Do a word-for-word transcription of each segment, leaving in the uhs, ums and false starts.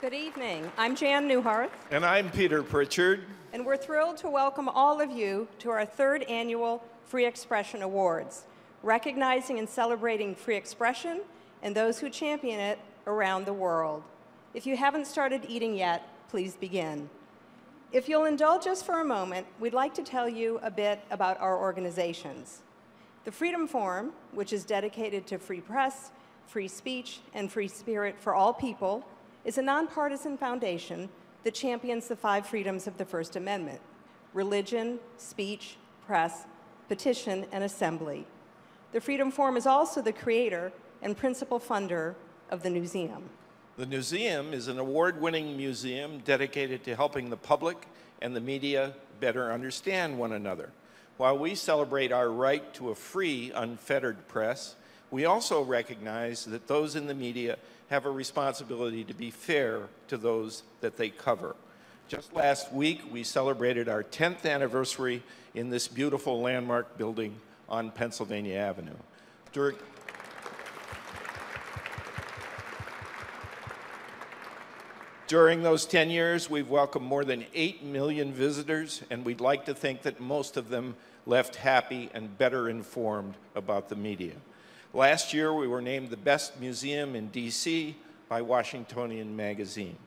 Good evening. I'm Jan Neuharth. And I'm Peter Pritchard. And we're thrilled to welcome all of you to our third annual Free Expression Awards, recognizing and celebrating free expression and those who champion it around the world. If you haven't started eating yet, please begin. If you'll indulge us for a moment, we'd like to tell you a bit about our organizations. The Freedom Forum, which is dedicated to free press, free speech, and free spirit for all people, is a nonpartisan foundation that champions the five freedoms of the First Amendment: religion, speech, press, petition, and assembly. The Freedom Forum is also the creator and principal funder of the Newseum. The Newseum is an award-winning museum dedicated to helping the public and the media better understand one another. While we celebrate our right to a free, unfettered press, we also recognize that those in the media have a responsibility to be fair to those that they cover. Just last week, we celebrated our tenth anniversary in this beautiful landmark building on Pennsylvania Avenue. Dur- During those ten years, we've welcomed more than eight million visitors, and we'd like to think that most of them left happy and better informed about the media. Last year, we were named the best museum in D C by Washingtonian Magazine.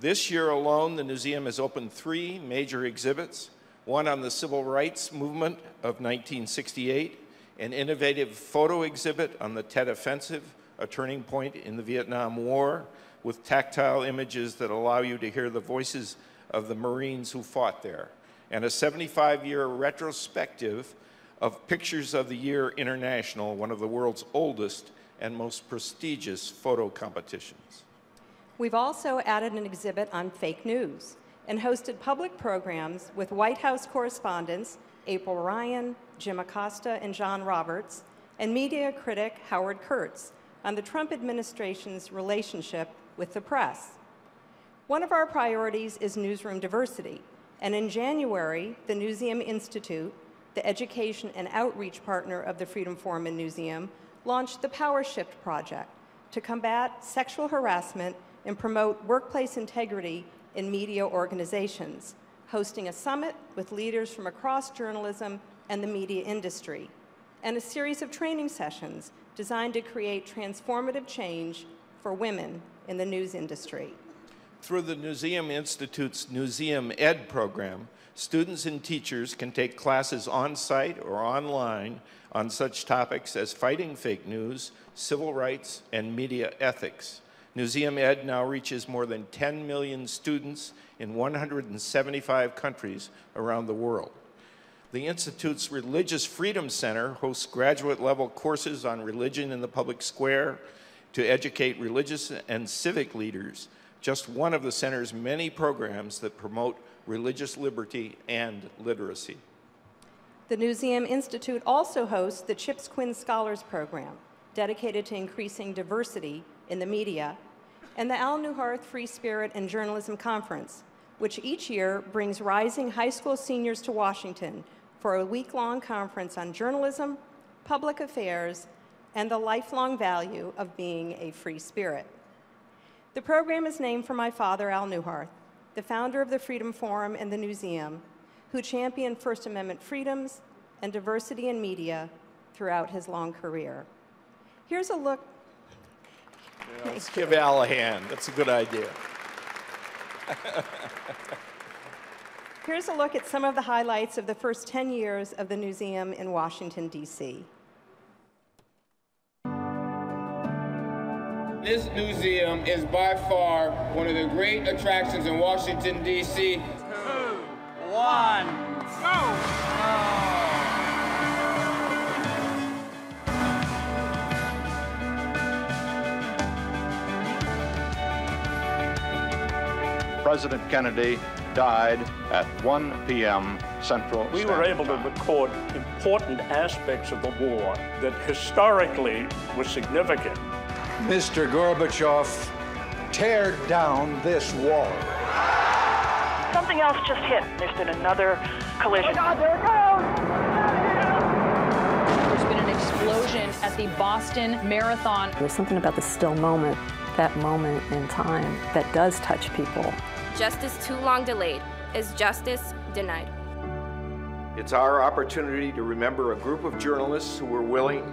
This year alone, the museum has opened three major exhibits, one on the Civil Rights Movement of nineteen sixty-eight, an innovative photo exhibit on the Tet Offensive, a turning point in the Vietnam War, with tactile images that allow you to hear the voices of the Marines who fought there, and a seventy-five year retrospective of Pictures of the Year International, one of the world's oldest and most prestigious photo competitions. We've also added an exhibit on fake news and hosted public programs with White House correspondents April Ryan, Jim Acosta, and John Roberts, and media critic Howard Kurtz on the Trump administration's relationship with the press. One of our priorities is newsroom diversity, and in January, the Newseum Institute, the education and outreach partner of the Freedom Forum and Newseum, launched the Power Shift Project to combat sexual harassment and promote workplace integrity in media organizations, hosting a summit with leaders from across journalism and the media industry, and a series of training sessions designed to create transformative change for women in the news industry. Through the Newseum Institute's Newseum Ed program, students and teachers can take classes on-site or online on such topics as fighting fake news, civil rights, and media ethics. Newseum Ed now reaches more than ten million students in one hundred seventy-five countries around the world. The Institute's Religious Freedom Center hosts graduate-level courses on religion in the public square to educate religious and civic leaders, just one of the center's many programs that promote religious liberty and literacy. The Newseum Institute also hosts the Chips Quinn Scholars Program, dedicated to increasing diversity in the media, and the Al Neuharth Free Spirit and Journalism Conference, which each year brings rising high school seniors to Washington for a week-long conference on journalism, public affairs, and the lifelong value of being a free spirit. The program is named for my father, Al Neuharth, the founder of the Freedom Forum and the Newseum, who championed First Amendment freedoms and diversity in media throughout his long career. Here's a look. Yeah, let's give Al a hand. That's a good idea. Here's a look at some of the highlights of the first ten years of the Newseum in Washington, D C This museum is by far one of the great attractions in Washington, D C Two, one, go! Oh. President Kennedy died at one p m Central Standard Time. We were able to record important aspects of the war that historically were significant. Mister Gorbachev, tear down this wall. Something else just hit. There's been another collision. Oh God, there it goes! There's been an explosion at the Boston Marathon. There's something about the still moment that moment in time that does touch people. Justice too long delayed is justice denied. It's our opportunity to remember a group of journalists who were willing,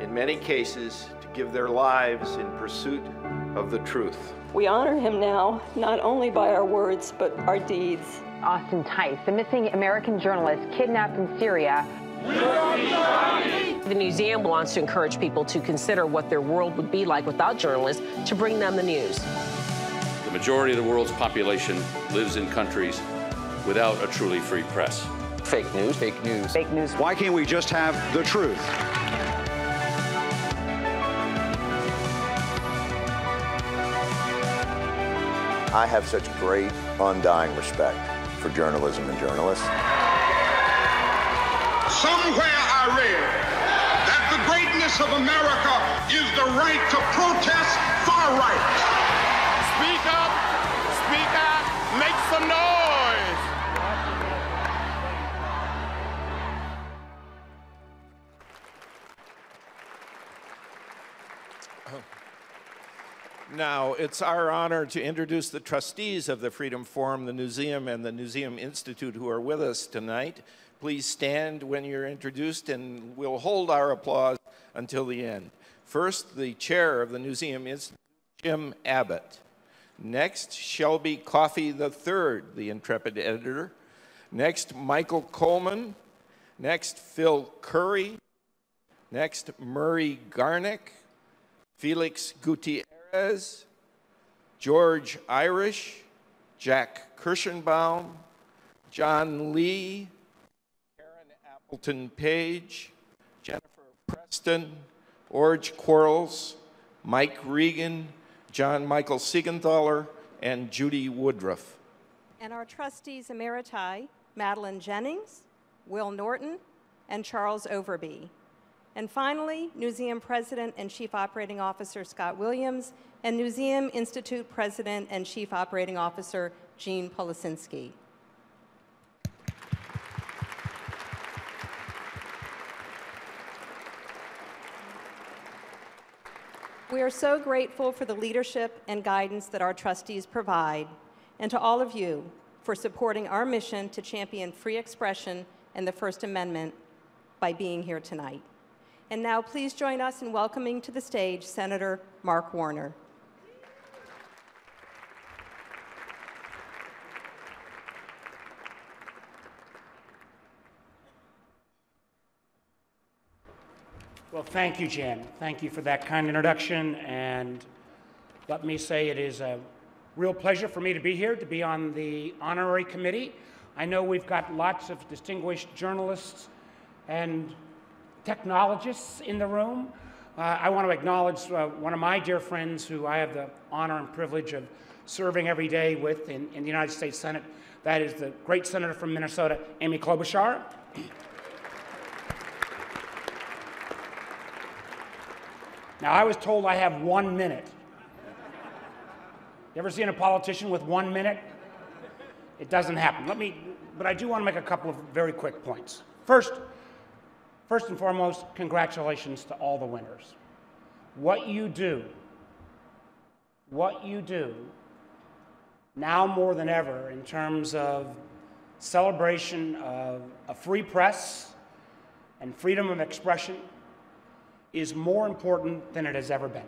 in many cases, to give their lives in pursuit of the truth. We honor him now, not only by our words, but our deeds. Austin Tice, the missing American journalist kidnapped in Syria. The museum wants to encourage people to consider what their world would be like without journalists to bring them the news. The majority of the world's population lives in countries without a truly free press. Fake news, fake news, fake news. Why can't we just have the truth? I have such great, undying respect for journalism and journalists. Somewhere I read that the greatness of America is the right to protest far right. Speak up, speak out, make some noise. Now, it's our honor to introduce the trustees of the Freedom Forum, the Newseum, and the Newseum Institute who are with us tonight. Please stand when you're introduced, and we'll hold our applause until the end. First, the chair of the Newseum Institute, Jim Abbott. Next, Shelby Coffey the third, the intrepid editor. Next, Michael Coleman. Next, Phil Curry. Next, Murray Garnick. Felix Gutierrez. George Irish. Jack Kirschenbaum. John Lee. Appleton Page, Jennifer Preston, Orge Quarles, Mike Regan, John Michael Siegenthaler, and Judy Woodruff. And our trustees emeriti, Madeline Jennings, Will Norton, and Charles Overby. And finally, Newseum President and Chief Operating Officer Scott Williams, and Newseum Institute President and Chief Operating Officer Gene Policinski. We are so grateful for the leadership and guidance that our trustees provide, and to all of you for supporting our mission to champion free expression and the First Amendment by being here tonight. And now please join us in welcoming to the stage Senator Mark Warner. Well, thank you, Jan. Thank you for that kind introduction, and let me say it is a real pleasure for me to be here, to be on the honorary committee. I know we've got lots of distinguished journalists and technologists in the room. Uh, I want to acknowledge uh, one of my dear friends who I have the honor and privilege of serving every day with in, in the United States Senate. That is the great senator from Minnesota, Amy Klobuchar. Now, I was told I have one minute. You ever seen a politician with one minute? It doesn't happen. Let me, but I do want to make a couple of very quick points. First, first and foremost, congratulations to all the winners. What you do, what you do, now more than ever in terms of celebration of a free press and freedom of expression is more important than it has ever been.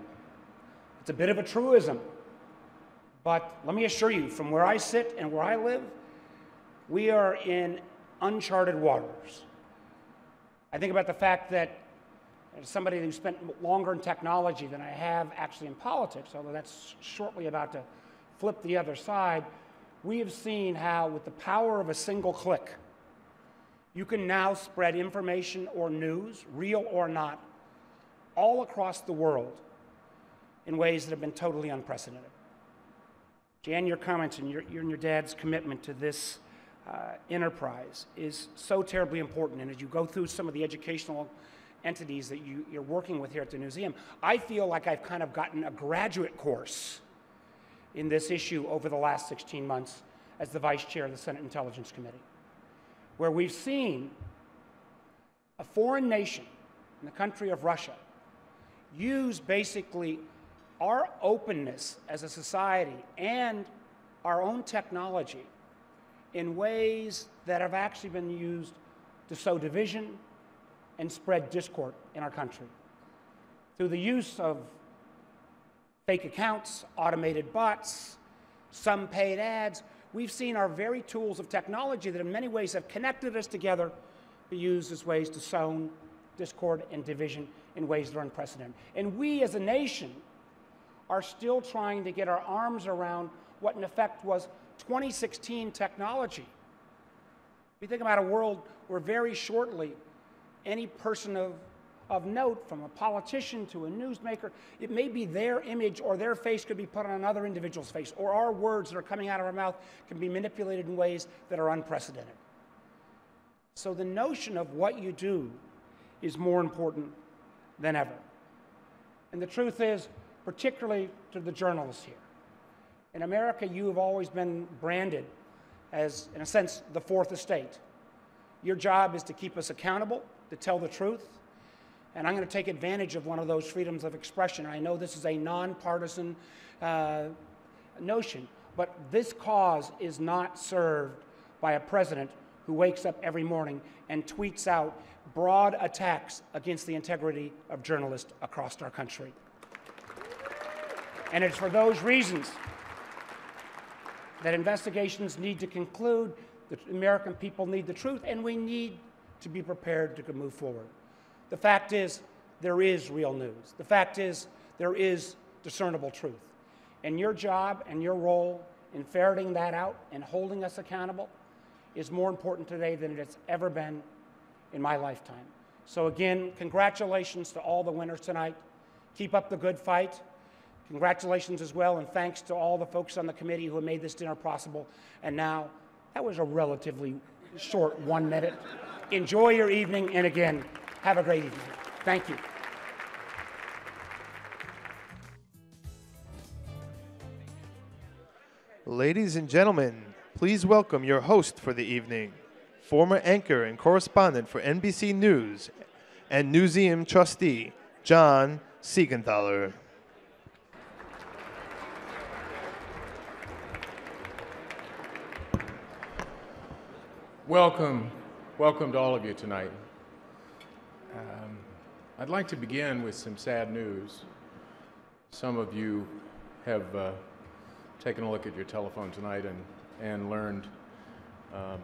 It's a bit of a truism, but let me assure you, from where I sit and where I live, we are in uncharted waters. I think about the fact that as somebody who spent longer in technology than I have actually in politics, although that's shortly about to flip the other side, we have seen how with the power of a single click, you can now spread information or news, real or not, all across the world in ways that have been totally unprecedented. Jan, your comments and your, your, and your dad's commitment to this uh, enterprise is so terribly important. And as you go through some of the educational entities that you, you're working with here at the Newseum, I feel like I've kind of gotten a graduate course in this issue over the last sixteen months as the Vice Chair of the Senate Intelligence Committee, where we've seen a foreign nation in the country of Russia use basically our openness as a society and our own technology in ways that have actually been used to sow division and spread discord in our country. Through the use of fake accounts, automated bots, some paid ads, we've seen our very tools of technology that in many ways have connected us together be used as ways to sow discord and division in ways that are unprecedented. And we as a nation are still trying to get our arms around what in effect was twenty sixteen technology. We think about a world where very shortly any person of, of note, from a politician to a newsmaker, it may be their image or their face could be put on another individual's face, or our words that are coming out of our mouth can be manipulated in ways that are unprecedented. So the notion of what you do is more important than ever. And the truth is, particularly to the journalists here, in America, you have always been branded as, in a sense, the fourth estate. Your job is to keep us accountable, to tell the truth, and I'm going to take advantage of one of those freedoms of expression. I know this is a nonpartisan uh, notion, but this cause is not served by a president who wakes up every morning and tweets out broad attacks against the integrity of journalists across our country. And it's for those reasons that investigations need to conclude, the American people need the truth, and we need to be prepared to move forward. The fact is, there is real news. The fact is, there is discernible truth. And your job and your role in ferreting that out and holding us accountable is more important today than it's ever been in my lifetime. So again, congratulations to all the winners tonight. Keep up the good fight. Congratulations as well, and thanks to all the folks on the committee who have made this dinner possible. And now, that was a relatively short one minute. Enjoy your evening, and again, have a great evening. Thank you. Ladies and gentlemen, please welcome your host for the evening, former anchor and correspondent for N B C News and Newseum trustee, John Siegenthaler. Welcome, welcome to all of you tonight. Um, I'd like to begin with some sad news. Some of you have uh, taken a look at your telephone tonight and, and learned um,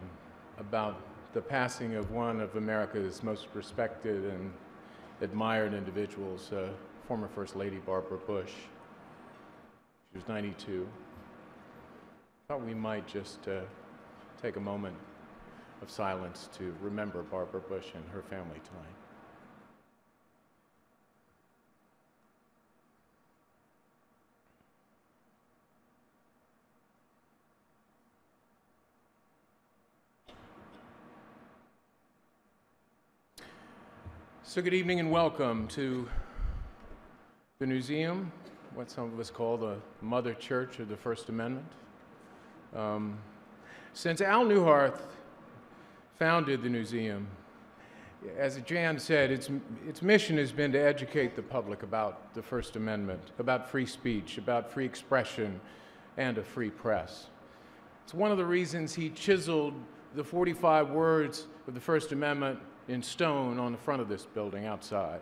about the passing of one of America's most respected and admired individuals, uh, former First Lady Barbara Bush. She was ninety-two. I thought we might just uh, take a moment of silence to remember Barbara Bush and her family tonight. So good evening and welcome to the Newseum, what some of us call the Mother Church of the First Amendment. Um, since Al Neuharth founded the Newseum, as Jan said, its, its mission has been to educate the public about the First Amendment, about free speech, about free expression, and a free press. It's one of the reasons he chiseled the forty-five words of the First Amendment in stone on the front of this building outside.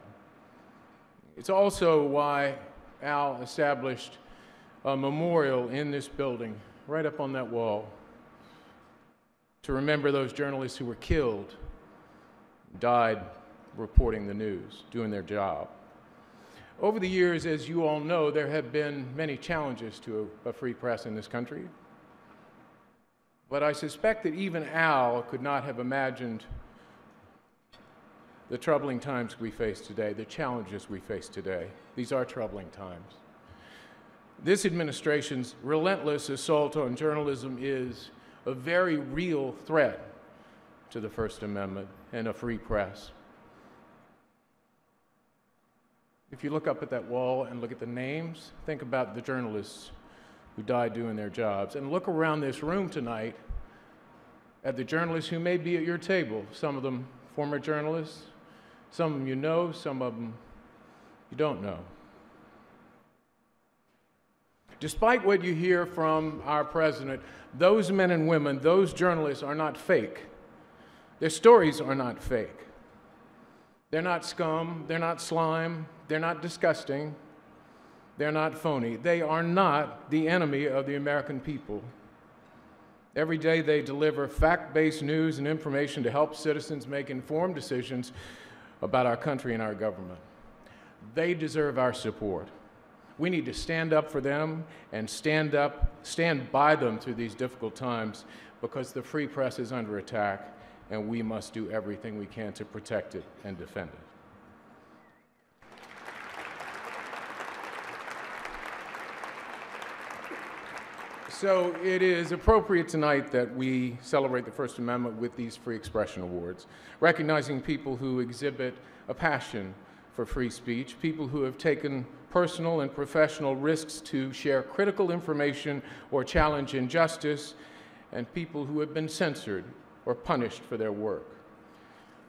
It's also why Al established a memorial in this building, right up on that wall, to remember those journalists who were killed, died reporting the news, doing their job. Over the years, as you all know, there have been many challenges to a, a free press in this country. But I suspect that even Al could not have imagined the troubling times we face today, the challenges we face today. These are troubling times. This administration's relentless assault on journalism is a very real threat to the First Amendment and a free press. If you look up at that wall and look at the names, think about the journalists who died doing their jobs, and look around this room tonight at the journalists who may be at your table, some of them former journalists, some of them you know, some of them you don't know. Despite what you hear from our president, those men and women, those journalists are not fake. Their stories are not fake. They're not scum, they're not slime, they're not disgusting, they're not phony. They are not the enemy of the American people. Every day they deliver fact-based news and information to help citizens make informed decisions about our country and our government. They deserve our support. We need to stand up for them and stand up, stand by them through these difficult times, because the free press is under attack and we must do everything we can to protect it and defend it. So it is appropriate tonight that we celebrate the First Amendment with these Free Expression Awards, recognizing people who exhibit a passion for free speech, people who have taken personal and professional risks to share critical information or challenge injustice, and people who have been censored or punished for their work.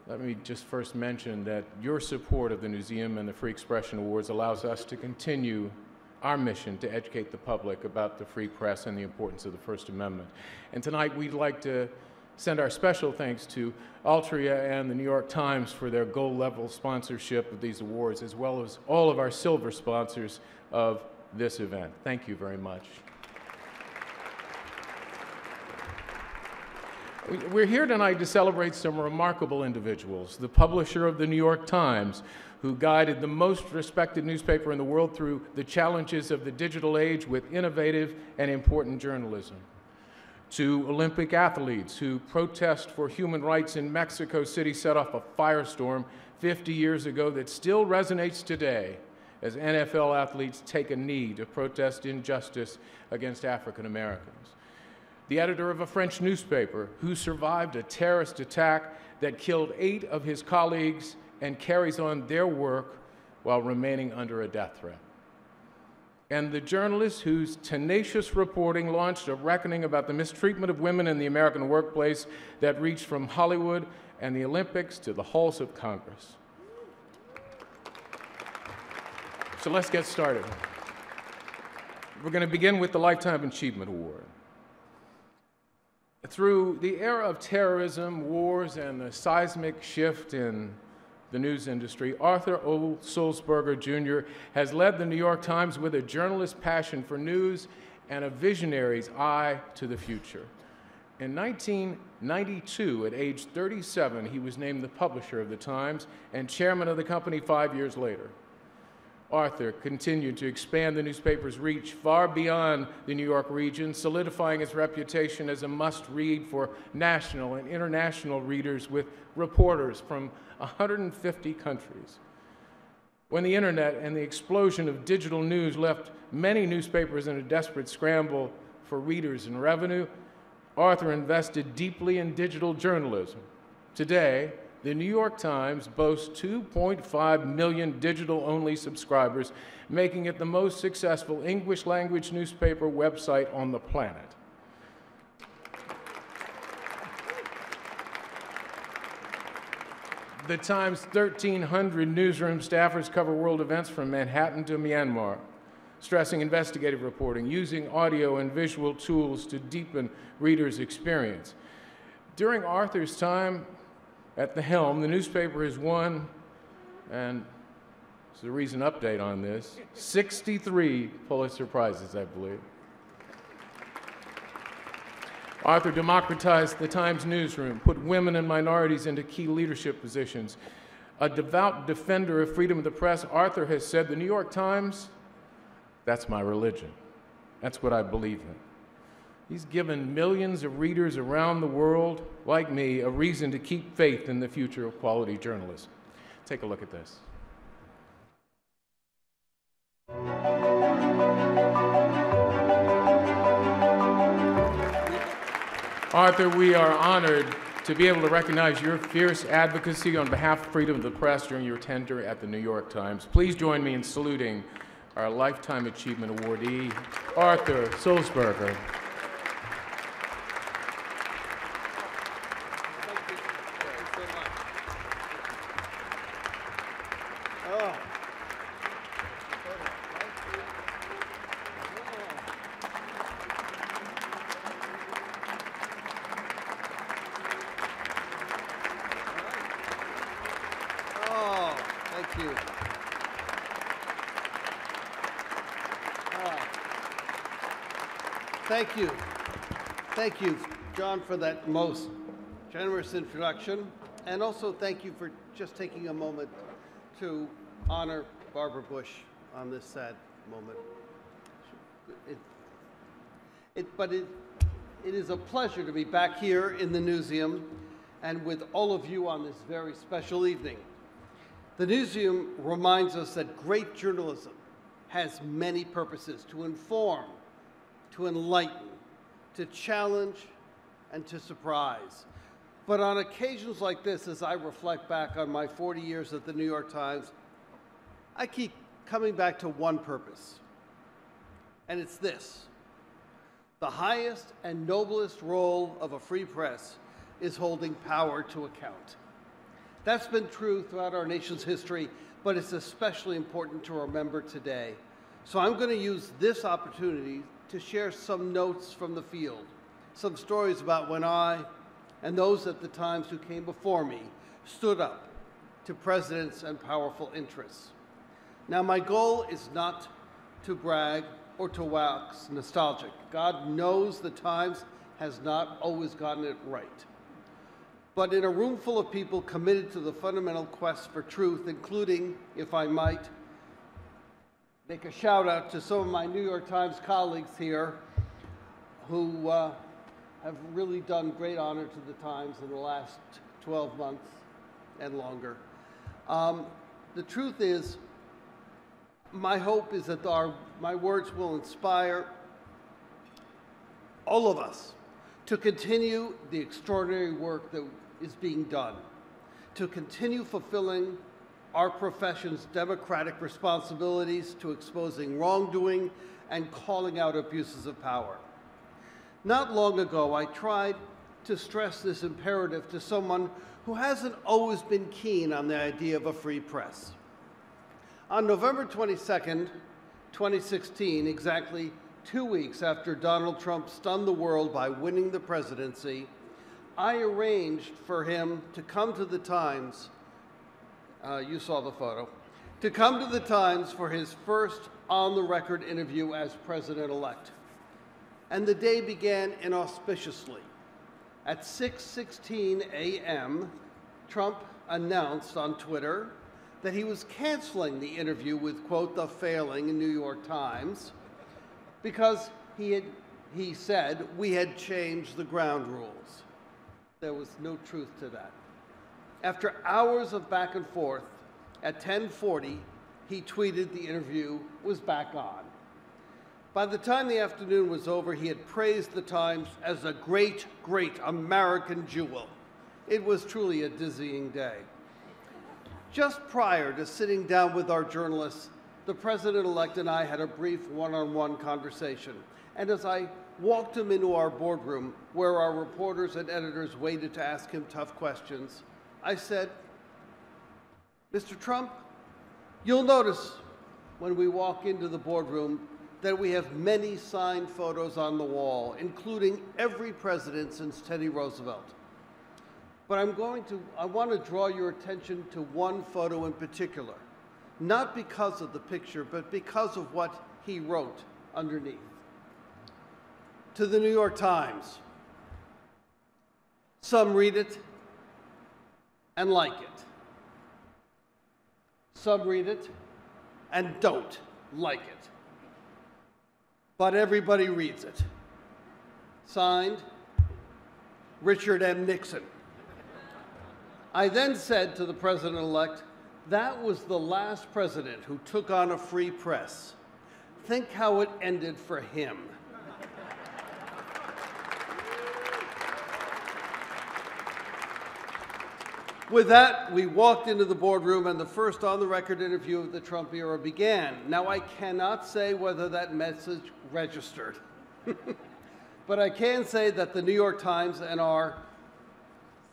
Let me just first mention that your support of the Newseum and the Free Expression Awards allows us to continue our mission to educate the public about the free press and the importance of the First Amendment. And tonight we'd like to send our special thanks to Altria and the New York Times for their gold-level sponsorship of these awards, as well as all of our silver sponsors of this event. Thank you very much. We're here tonight to celebrate some remarkable individuals. The publisher of the New York Times, who guided the most respected newspaper in the world through the challenges of the digital age with innovative and important journalism. To Olympic athletes who protest for human rights in Mexico City set off a firestorm fifty years ago that still resonates today as N F L athletes take a knee to protest injustice against African Americans. The editor of a French newspaper who survived a terrorist attack that killed eight of his colleagues and carries on their work while remaining under a death threat. And the journalist whose tenacious reporting launched a reckoning about the mistreatment of women in the American workplace that reached from Hollywood and the Olympics to the halls of Congress. So let's get started. We're going to begin with the Lifetime Achievement Award. Through the era of terrorism, wars, and the seismic shift in the news industry, Arthur O. Sulzberger Junior has led the New York Times with a journalist's passion for news and a visionary's eye to the future. In nineteen ninety-two, at age thirty-seven, he was named the publisher of the Times and chairman of the company five years later. Arthur continued to expand the newspaper's reach far beyond the New York region, solidifying its reputation as a must-read for national and international readers with reporters from one hundred fifty countries. When the internet and the explosion of digital news left many newspapers in a desperate scramble for readers and revenue, Arthur invested deeply in digital journalism. Today, the New York Times boasts two point five million digital-only subscribers, making it the most successful English-language newspaper website on the planet. The Times' thirteen hundred newsroom staffers cover world events from Manhattan to Myanmar, stressing investigative reporting, using audio and visual tools to deepen readers' experience. During Arthur's time at the helm, the newspaper has won, and it's a recent update on this, sixty-three Pulitzer Prizes, I believe. Arthur democratized the Times newsroom, put women and minorities into key leadership positions. A devout defender of freedom of the press, Arthur has said, "The New York Times, that's my religion. That's what I believe in." He's given millions of readers around the world, like me, a reason to keep faith in the future of quality journalism. Take a look at this. Arthur, we are honored to be able to recognize your fierce advocacy on behalf of freedom of the press during your tenure at the New York Times. Please join me in saluting our Lifetime Achievement Awardee, Arthur Sulzberger. Thank you. Thank you, John, for that most generous introduction. And also thank you for just taking a moment to honor Barbara Bush on this sad moment. It, it, but it, it is a pleasure to be back here in the Newseum and with all of you on this very special evening. The Newseum reminds us that great journalism has many purposes: to inform, to enlighten, to challenge, and to surprise. But on occasions like this, as I reflect back on my forty years at the New York Times, I keep coming back to one purpose, and it's this: the highest and noblest role of a free press is holding power to account. That's been true throughout our nation's history, but it's especially important to remember today. So I'm going to use this opportunity to share some notes from the field, some stories about when I, and those at the Times who came before me, stood up to presidents and powerful interests. Now, my goal is not to brag or to wax nostalgic. God knows the Times has not always gotten it right. But in a room full of people committed to the fundamental quest for truth, including, if I might, make a shout out to some of my New York Times colleagues here who uh, have really done great honor to the Times in the last twelve months and longer. Um, the truth is, my hope is that our, my words will inspire all of us to continue the extraordinary work that is being done, to continue fulfilling our profession's democratic responsibilities to exposing wrongdoing and calling out abuses of power. Not long ago, I tried to stress this imperative to someone who hasn't always been keen on the idea of a free press. On November twenty-second, twenty sixteen, exactly two weeks after Donald Trump stunned the world by winning the presidency, I arranged for him to come to the Times. Uh, you saw the photo, to come to the Times for his first on-the-record interview as president-elect. And the day began inauspiciously. At six sixteen a m, Trump announced on Twitter that he was canceling the interview with, quote, the failing New York Times, because he, had, he said, we had changed the ground rules. There was no truth to that. After hours of back and forth, at ten forty, he tweeted the interview was back on. By the time the afternoon was over, he had praised the Times as a great, great American jewel. It was truly a dizzying day. Just prior to sitting down with our journalists, the president-elect and I had a brief one-on-one conversation. And as I walked him into our boardroom, where our reporters and editors waited to ask him tough questions, I said, Mister Trump, you'll notice when we walk into the boardroom that we have many signed photos on the wall, including every president since Teddy Roosevelt. But I'm going to, I want to draw your attention to one photo in particular, not because of the picture, but because of what he wrote underneath. To the New York Times, some read it and like it. Some read it and don't like it. But everybody reads it. Signed, Richard M. Nixon. I then said to the president-elect, that was the last president who took on a free press. Think how it ended for him. With that, we walked into the boardroom, and the first on-the-record interview of the Trump era began. Now, I cannot say whether that message registered. But I can say that the New York Times and our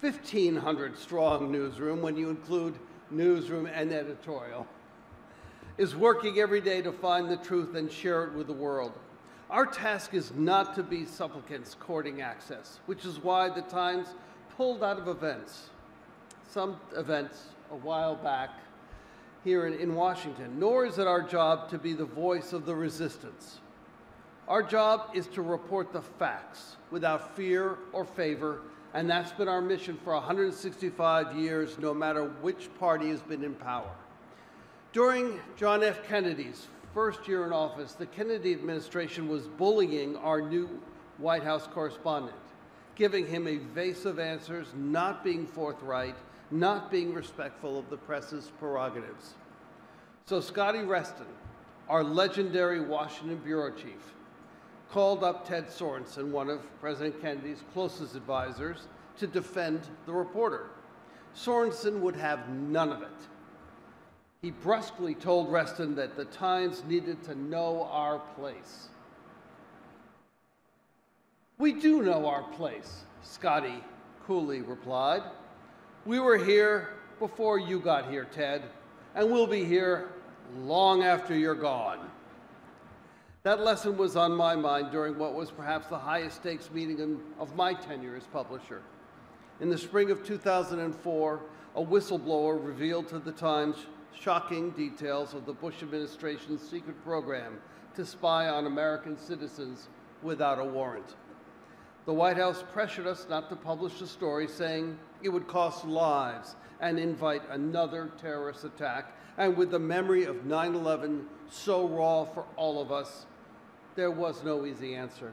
fifteen hundred strong newsroom, when you include newsroom and editorial, is working every day to find the truth and share it with the world. Our task is not to be supplicants courting access, which is why the Times pulled out of events. Some events a while back here in, in Washington, nor is it our job to be the voice of the resistance. Our job is to report the facts without fear or favor, and that's been our mission for one hundred sixty-five years, no matter which party has been in power. During John F. Kennedy's first year in office, the Kennedy administration was bullying our new White House correspondent, giving him evasive answers, not being forthright, not being respectful of the press's prerogatives. So Scotty Reston, our legendary Washington bureau chief, called up Ted Sorensen, one of President Kennedy's closest advisors, to defend the reporter. Sorensen would have none of it. He brusquely told Reston that the Times needed to know our place. "We do know our place," Scotty coolly replied. "We were here before you got here, Ted, and we'll be here long after you're gone." That lesson was on my mind during what was perhaps the highest stakes meeting of my tenure as publisher. In the spring of two thousand four, a whistleblower revealed to the Times shocking details of the Bush administration's secret program to spy on American citizens without a warrant. The White House pressured us not to publish the story, saying it would cost lives and invite another terrorist attack, and with the memory of nine eleven so raw for all of us, there was no easy answer.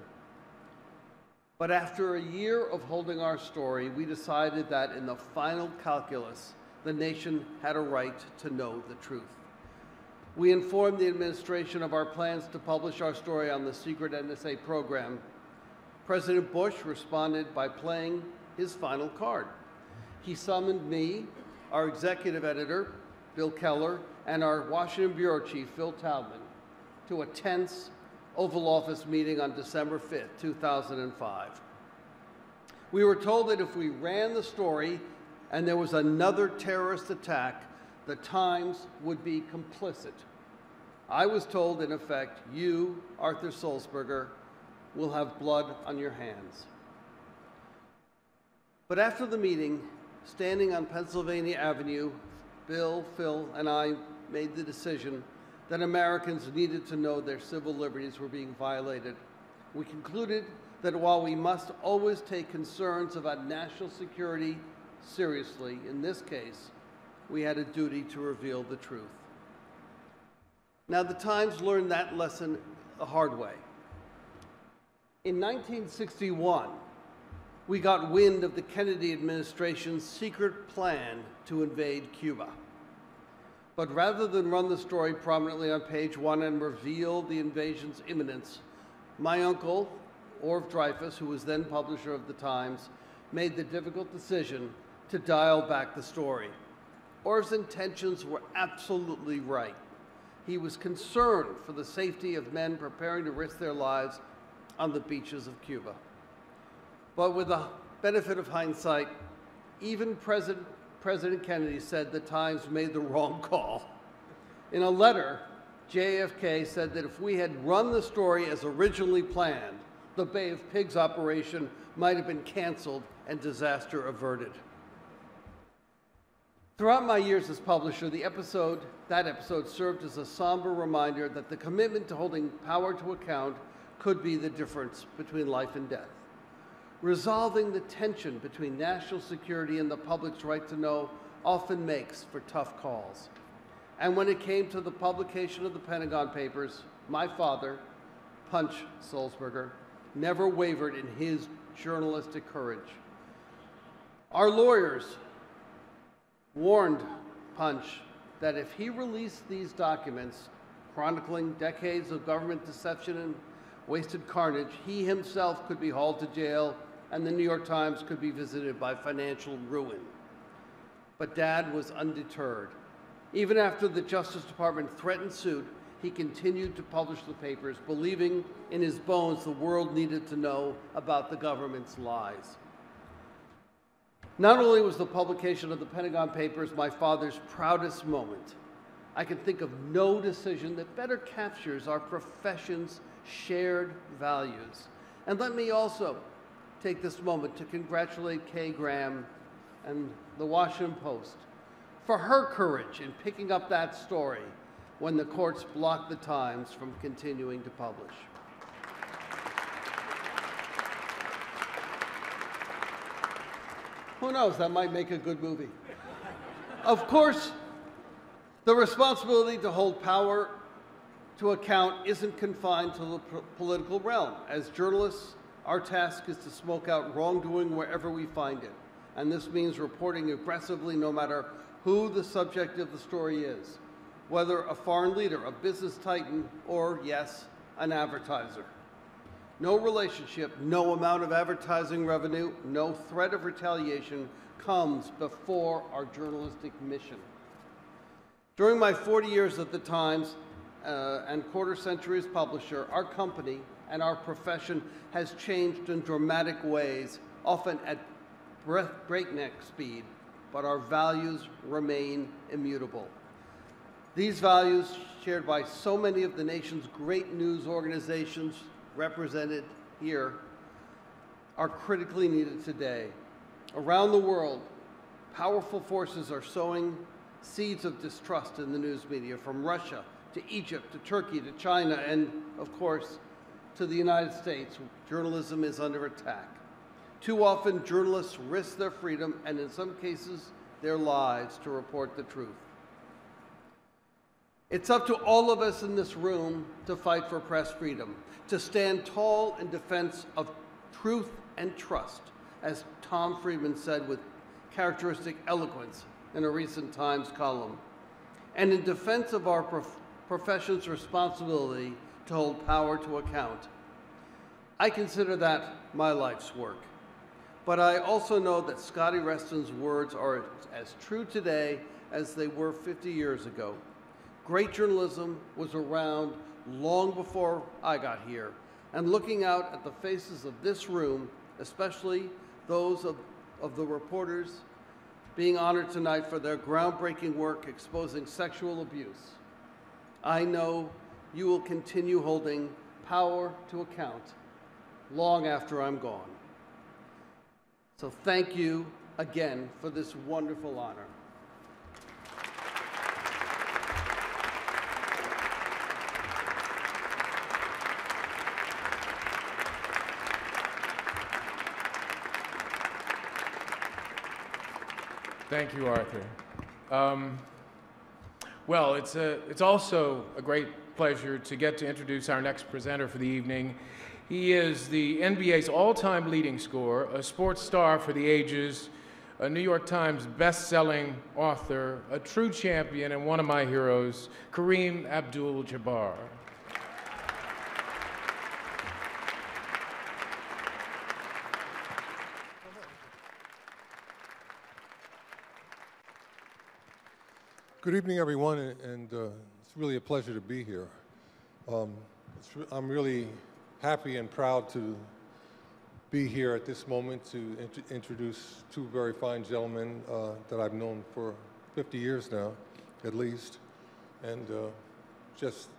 But after a year of holding our story, we decided that in the final calculus, the nation had a right to know the truth. We informed the administration of our plans to publish our story on the secret N S A program. President Bush responded by playing his final card. He summoned me, our executive editor, Bill Keller, and our Washington bureau chief, Phil Taubman, to a tense Oval Office meeting on December fifth, two thousand five. We were told that if we ran the story and there was another terrorist attack, the Times would be complicit. I was told, in effect, you, Arthur Sulzberger, will have blood on your hands. But after the meeting, standing on Pennsylvania Avenue, Bill, Phil, and I made the decision that Americans needed to know their civil liberties were being violated. We concluded that while we must always take concerns about national security seriously, in this case, we had a duty to reveal the truth. Now, the Times learned that lesson the hard way. In nineteen sixty-one, we got wind of the Kennedy administration's secret plan to invade Cuba. But rather than run the story prominently on page one and reveal the invasion's imminence, my uncle, Orv Dreyfus, who was then publisher of the Times, made the difficult decision to dial back the story. Orv's intentions were absolutely right. He was concerned for the safety of men preparing to risk their lives on the beaches of Cuba. But with the benefit of hindsight, even President, President Kennedy said the Times made the wrong call. In a letter, J F K said that if we had run the story as originally planned, the Bay of Pigs operation might have been canceled and disaster averted. Throughout my years as publisher, the episode, that episode served as a somber reminder that the commitment to holding power to account could be the difference between life and death. Resolving the tension between national security and the public's right to know often makes for tough calls. And when it came to the publication of the Pentagon Papers, my father, Punch Sulzberger, never wavered in his journalistic courage. Our lawyers warned Punch that if he released these documents chronicling decades of government deception and wasted carnage, he himself could be hauled to jail and the New York Times could be visited by financial ruin. But Dad was undeterred. Even after the Justice Department threatened suit, he continued to publish the papers, believing in his bones the world needed to know about the government's lies. Not only was the publication of the Pentagon Papers my father's proudest moment, I can think of no decision that better captures our profession's shared values. And let me also take this moment to congratulate Kay Graham and the Washington Post for her courage in picking up that story when the courts blocked the Times from continuing to publish. Who knows? That might make a good movie. Of course, the responsibility to hold power to account isn't confined to the political realm. As journalists, our task is to smoke out wrongdoing wherever we find it. And this means reporting aggressively no matter who the subject of the story is, whether a foreign leader, a business titan, or, yes, an advertiser. No relationship, no amount of advertising revenue, no threat of retaliation comes before our journalistic mission. During my forty years at the Times uh, and quarter century as publisher, our company and our profession has changed in dramatic ways, often at breakneck speed, but our values remain immutable. These values, shared by so many of the nation's great news organizations represented here, are critically needed today. Around the world, powerful forces are sowing seeds of distrust in the news media, from Russia to Egypt to Turkey to China and, of course, to the United States. Journalism is under attack. Too often, journalists risk their freedom and, in some cases, their lives to report the truth. It's up to all of us in this room to fight for press freedom, to stand tall in defense of truth and trust, as Tom Friedman said with characteristic eloquence in a recent Times column, and in defense of our prof profession's responsibility to hold power to account. I consider that my life's work. But I also know that Scotty Reston's words are as true today as they were fifty years ago. Great journalism was around long before I got here, and looking out at the faces of this room, especially those of, of the reporters being honored tonight for their groundbreaking work exposing sexual abuse, I know you will continue holding power to account long after I'm gone. So thank you again for this wonderful honor. Thank you, Arthur. Um, well, it's, a, it's also a great pleasure to get to introduce our next presenter for the evening. He is the N B A's all-time leading scorer, a sports star for the ages, a New York Times best-selling author, a true champion, and one of my heroes, Kareem Abdul-Jabbar. Good evening, everyone, and uh, it's really a pleasure to be here. Um, it's re I'm really happy and proud to be here at this moment to int introduce two very fine gentlemen uh, that I've known for fifty years now, at least, and uh, just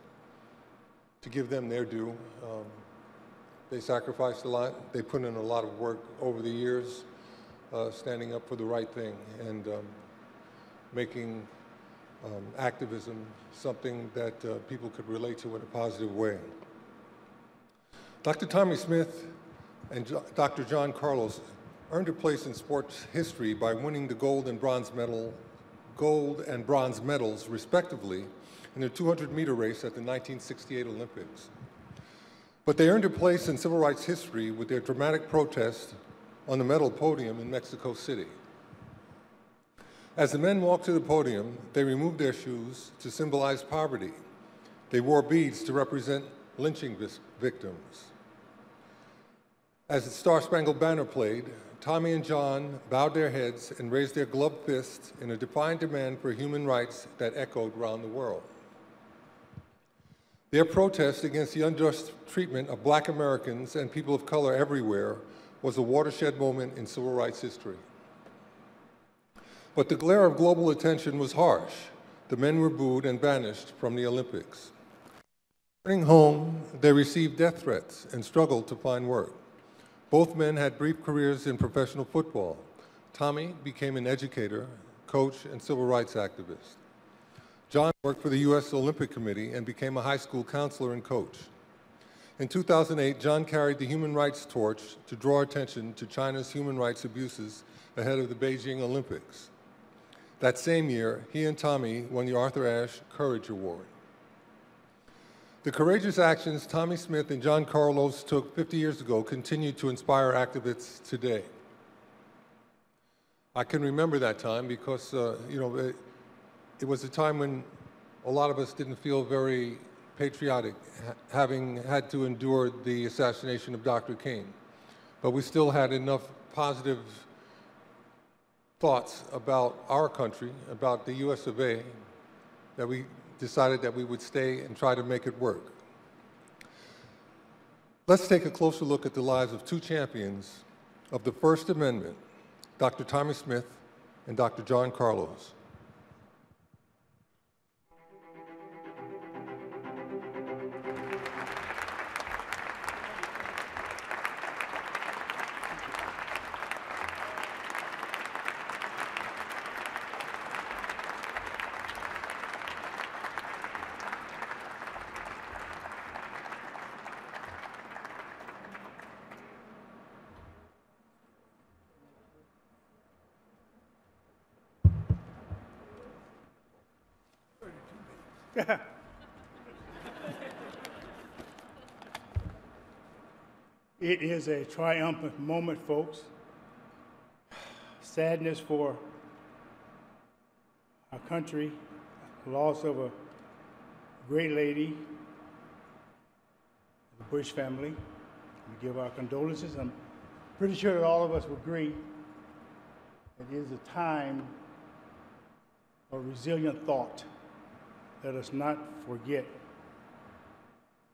to give them their due. Um, they sacrificed a lot. They put in a lot of work over the years, uh, standing up for the right thing and um, making Um, activism, something that uh, people could relate to in a positive way. Doctor Tommie Smith and Doctor John Carlos earned a place in sports history by winning the gold and bronze medal, gold and bronze medals, respectively, in the two hundred meter race at the nineteen sixty-eight Olympics. But they earned a place in civil rights history with their dramatic protest on the medal podium in Mexico City. As the men walked to the podium, they removed their shoes to symbolize poverty. They wore beads to represent lynching victims. As the Star-Spangled Banner played, Tommie and John bowed their heads and raised their gloved fists in a defiant demand for human rights that echoed around the world. Their protest against the unjust treatment of Black Americans and people of color everywhere was a watershed moment in civil rights history. But the glare of global attention was harsh. The men were booed and banished from the Olympics. Returning home, they received death threats and struggled to find work. Both men had brief careers in professional football. Tommie became an educator, coach, and civil rights activist. John worked for the U S Olympic Committee and became a high school counselor and coach. In two thousand eight, John carried the human rights torch to draw attention to China's human rights abuses ahead of the Beijing Olympics. That same year, he and Tommie won the Arthur Ashe Courage Award. The courageous actions Tommie Smith and John Carlos took fifty years ago continue to inspire activists today. I can remember that time because, uh, you know, it, it was a time when a lot of us didn't feel very patriotic, ha having had to endure the assassination of Doctor King. But we still had enough positive thoughts about our country, about the U S of A, that we decided that we would stay and try to make it work. Let's take a closer look at the lives of two champions of the First Amendment, Doctor Tommie Smith and Doctor John Carlos. It is a triumphant moment, folks. Sadness for our country, loss of a great lady, the Bush family. We give our condolences. I'm pretty sure that all of us will agree it is a time of resilient thought. Let us not forget.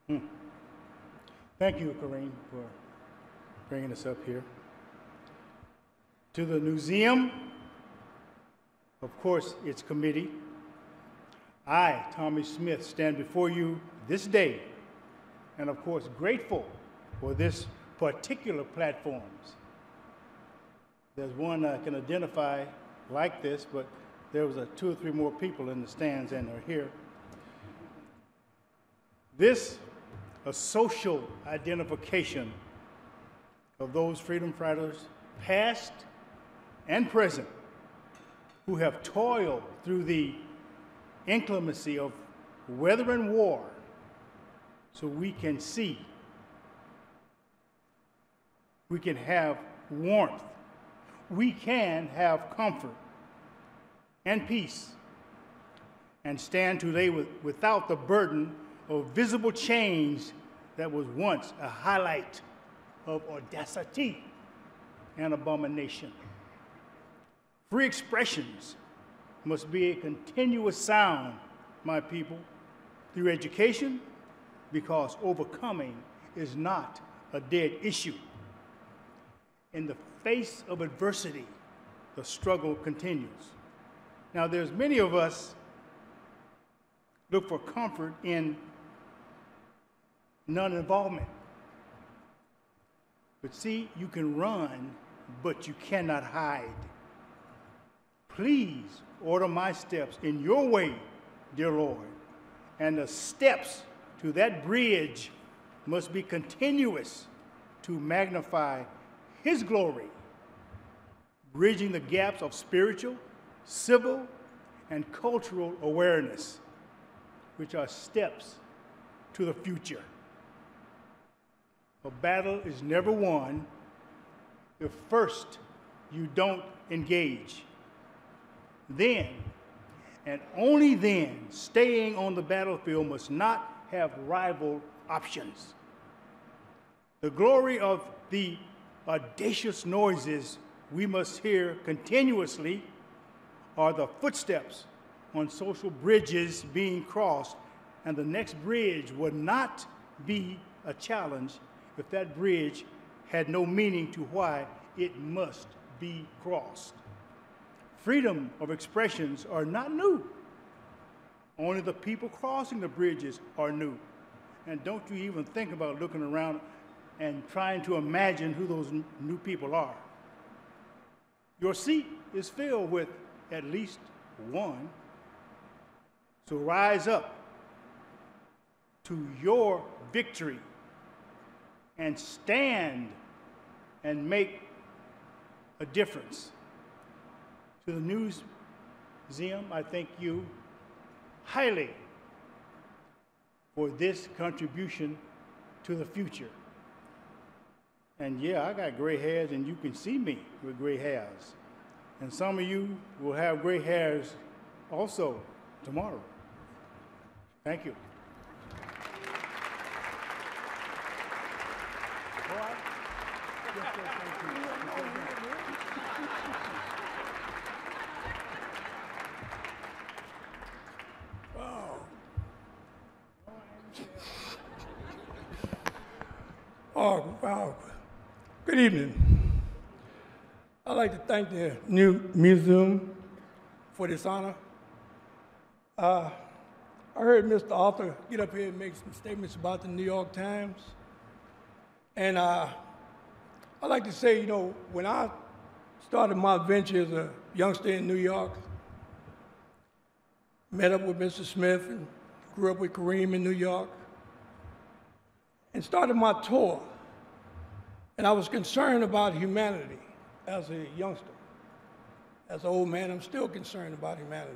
Hmm. Thank you, Kareem, for bringing us up here. To the museum, of course, its committee, I, Tommie Smith, stand before you this day, and of course, grateful for this particular platform. There's one I can identify like this, but there was a two or three more people in the stands and are here. This, a social identification of those freedom fighters, past and present, who have toiled through the inclemency of weather and war so we can see, we can have warmth, we can have comfort and peace, and stand today with, without the burden of visible change that was once a highlight of audacity and abomination. Free expressions must be a continuous sound, my people, through education, because overcoming is not a dead issue. In the face of adversity, the struggle continues. Now, there's many of us look for comfort in non-involvement. But see, you can run, but you cannot hide. Please order my steps in your way, dear Lord. And the steps to that bridge must be continuous to magnify His glory, bridging the gaps of spiritual, civil, and cultural awareness, which are steps to the future. A battle is never won if first you don't engage. Then, and only then, staying on the battlefield must not have rival options. The glory of the audacious noises we must hear continuously are the footsteps on social bridges being crossed, and the next bridge would not be a challenge if that bridge had no meaning to why it must be crossed. Freedom of expressions are not new. Only the people crossing the bridges are new. And don't you even think about looking around and trying to imagine who those new people are. Your seat is filled with at least one. So rise up to your victory and stand and make a difference. To the Newseum, I thank you highly for this contribution to the future. And yeah, I got gray hairs, and you can see me with gray hairs. And some of you will have gray hairs also tomorrow. Thank you. Oh, wow. Good evening. I'd like to thank the New Museum for this honor. Uh, I heard Mister Arthur get up here and make some statements about the New York Times. And uh, I'd like to say, you know, when I started my venture as a youngster in New York, met up with Mister Smith and grew up with Kareem in New York, and started my tour. And I was concerned about humanity as a youngster. As an old man, I'm still concerned about humanity.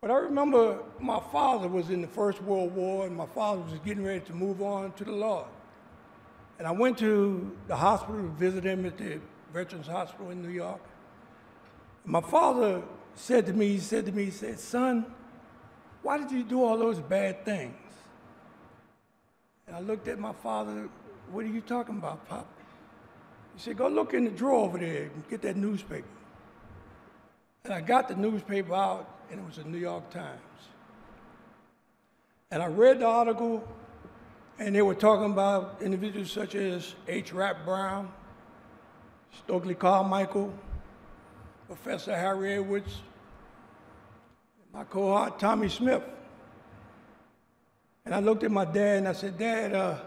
But I remember my father was in the First World War, and my father was getting ready to move on to the Lord. And I went to the hospital to visit him at the Veterans Hospital in New York. My father said to me, he said to me, he said, "Son, why did you do all those bad things?" And I looked at my father, "What are you talking about, Pop?" He said, "Go look in the drawer over there and get that newspaper." And I got the newspaper out, and it was the New York Times. And I read the article, and they were talking about individuals such as H. Rap Brown, Stokely Carmichael, Professor Harry Edwards, and my cohort, Tommie Smith. And I looked at my dad, and I said, "Dad, uh,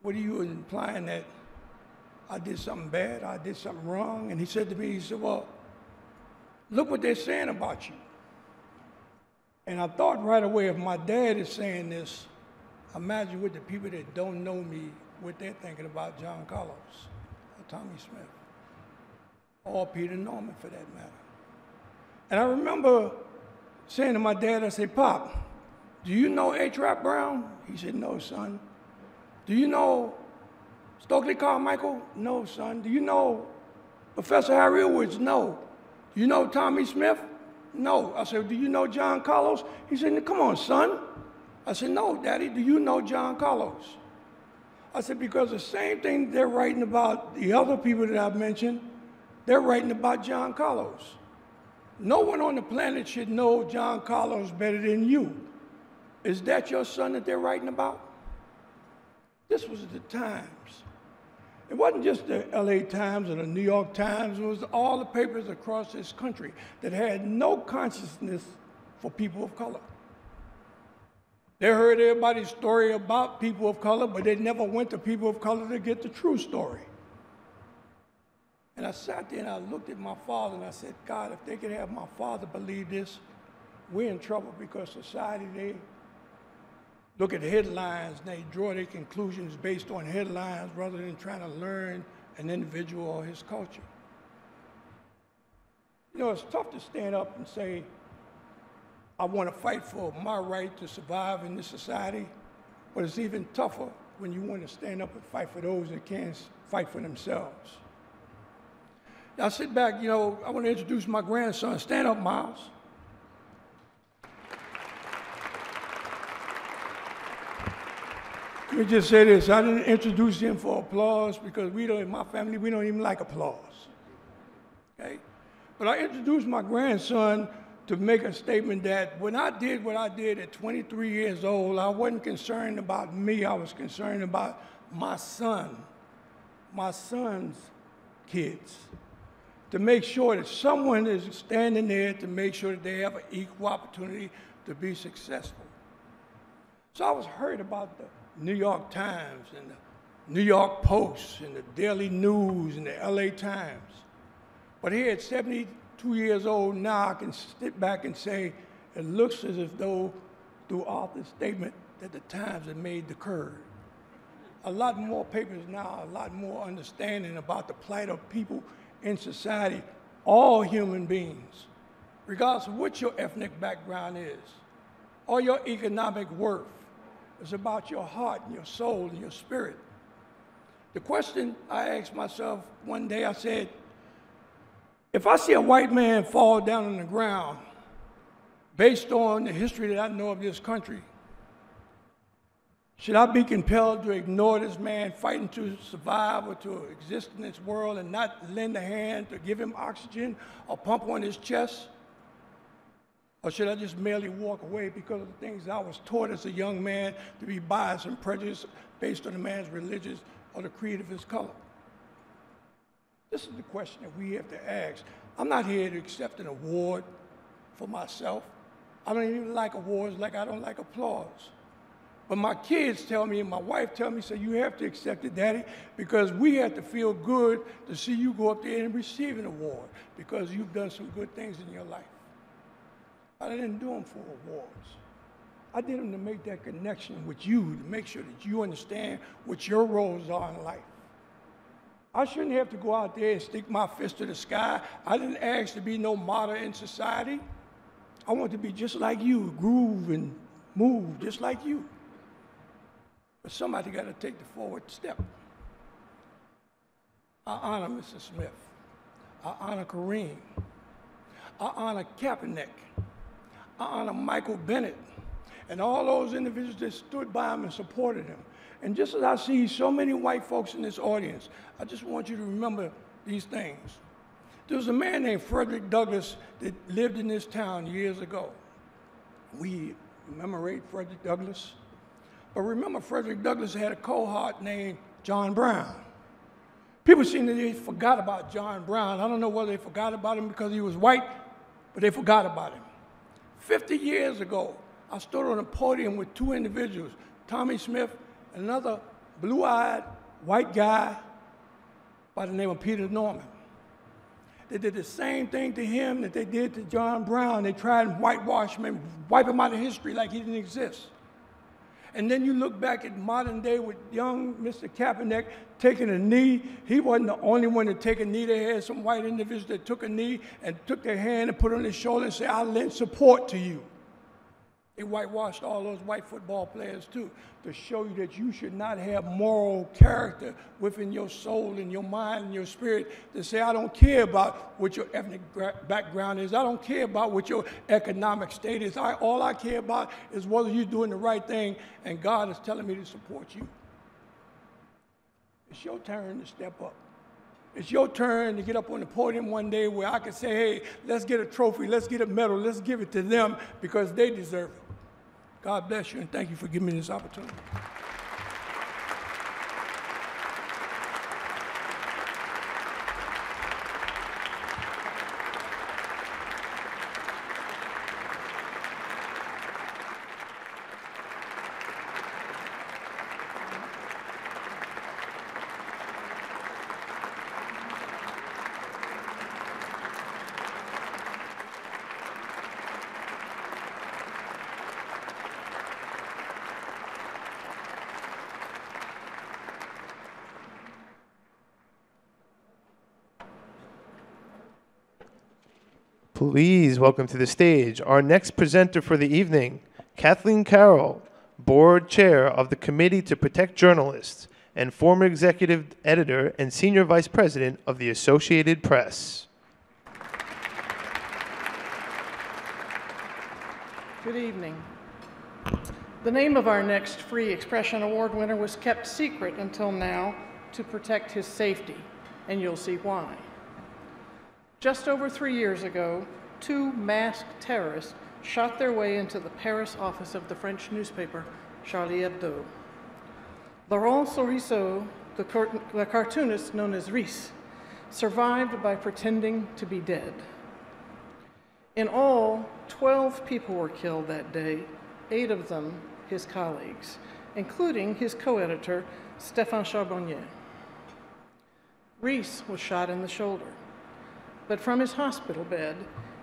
what are you implying that I did something bad, I did something wrong?" And he said to me, he said, "Well, look what they're saying about you." And I thought right away, if my dad is saying this, imagine what the people that don't know me, what they're thinking about John Carlos, or Tommie Smith, or Peter Norman for that matter. And I remember saying to my dad, I said, "Pop, do you know H. Rap Brown?" He said, "No, son." "Do you know Stokely Carmichael?" "No, son." "Do you know Professor Harry Edwards?" "No." "Do you know Tommie Smith?" "No." I said, "Do you know John Carlos?" He said, "Come on, son." I said, "No, Daddy, do you know John Carlos?" I said, "Because the same thing they're writing about the other people that I've mentioned, they're writing about John Carlos. No one on the planet should know John Carlos better than you. Is that your son that they're writing about?" This was the Times. It wasn't just the L A Times or the New York Times. It was all the papers across this country that had no consciousness for people of color. They heard everybody's story about people of color, but they never went to people of color to get the true story. And I sat there and I looked at my father and I said, "God, if they could have my father believe this, we're in trouble, because society, they look at headlines, and they draw their conclusions based on headlines rather than trying to learn an individual or his culture." You know, it's tough to stand up and say, "I want to fight for my right to survive in this society," but it's even tougher when you want to stand up and fight for those that can't fight for themselves. Now, sit back, you know, I want to introduce my grandson. Stand up, Miles. Let me just say this, I didn't introduce him for applause, because we don't, in my family, we don't even like applause, okay? But I introduced my grandson to make a statement that when I did what I did at twenty-three years old, I wasn't concerned about me, I was concerned about my son, my son's kids, to make sure that someone is standing there to make sure that they have an equal opportunity to be successful. So I was hurt about the New York Times and the New York Post and the Daily News and the L A Times. But here at seventy-two years old now, I can sit back and say, it looks as if though, through Arthur's statement, that the Times had made the curve. a lot more papers now, a lot more understanding about the plight of people in society, all human beings, regardless of what your ethnic background is or your economic worth. It's about your heart and your soul and your spirit. The question I asked myself one day, I said, if I see a white man fall down on the ground, based on the history that I know of this country, should I be compelled to ignore this man fighting to survive or to exist in this world and not lend a hand to give him oxygen or pump on his chest? Or should I just merely walk away because of the things I was taught as a young man to be biased and prejudiced based on a man's religious or the creed of his color? This is the question that we have to ask. I'm not here to accept an award for myself. I don't even like awards like I don't like applause. But my kids tell me, and my wife tell me, say, you have to accept it, Daddy, because we have to feel good to see you go up there and receive an award because you've done some good things in your life. But I didn't do them for awards. I did them to make that connection with you, to make sure that you understand what your roles are in life. I shouldn't have to go out there and stick my fist to the sky. I didn't ask to be no martyr in society. I want to be just like you, groove and move just like you. But somebody got to take the forward step. I honor Mister Smith. I honor Kareem. I honor Kaepernick. I honor Michael Bennett and all those individuals that stood by him and supported him. And just as I see so many white folks in this audience, I just want you to remember these things. There was a man named Frederick Douglass that lived in this town years ago. We commemorate Frederick Douglass. But remember, Frederick Douglass had a cohort named John Brown. People seem that they forgot about John Brown. I don't know whether they forgot about him because he was white, but they forgot about him. Fifty years ago, I stood on a podium with two individuals, Tommie Smith and another blue-eyed white guy by the name of Peter Norman. They did the same thing to him that they did to John Brown. They tried and whitewash him and wipe him out of history like he didn't exist. And then you look back at modern day with young Mister Kaepernick taking a knee. He wasn't the only one to take a knee. They had some white individuals that took a knee and took their hand and put it on his shoulder and said, I lend support to you. They whitewashed all those white football players too, to show you that you should not have moral character within your soul and your mind and your spirit to say, I don't care about what your ethnic background is. I don't care about what your economic state is. I, all I care about is whether you're doing the right thing and God is telling me to support you. It's your turn to step up. It's your turn to get up on the podium one day where I can say, hey, let's get a trophy, let's get a medal, let's give it to them because they deserve it. God bless you and thank you for giving me this opportunity. Please welcome to the stage our next presenter for the evening, Kathleen Carroll, Board Chair of the Committee to Protect Journalists and former Executive Editor and Senior Vice President of the Associated Press. Good evening. The name of our next Free Expression Award winner was kept secret until now to protect his safety, and you'll see why. Just over three years ago, two masked terrorists shot their way into the Paris office of the French newspaper Charlie Hebdo. Laurent Cerisot, the, cart the cartoonist known as Riss, survived by pretending to be dead. In all, twelve people were killed that day, eight of them his colleagues, including his co-editor, Stéphane Charbonnier. Riss was shot in the shoulder. But from his hospital bed,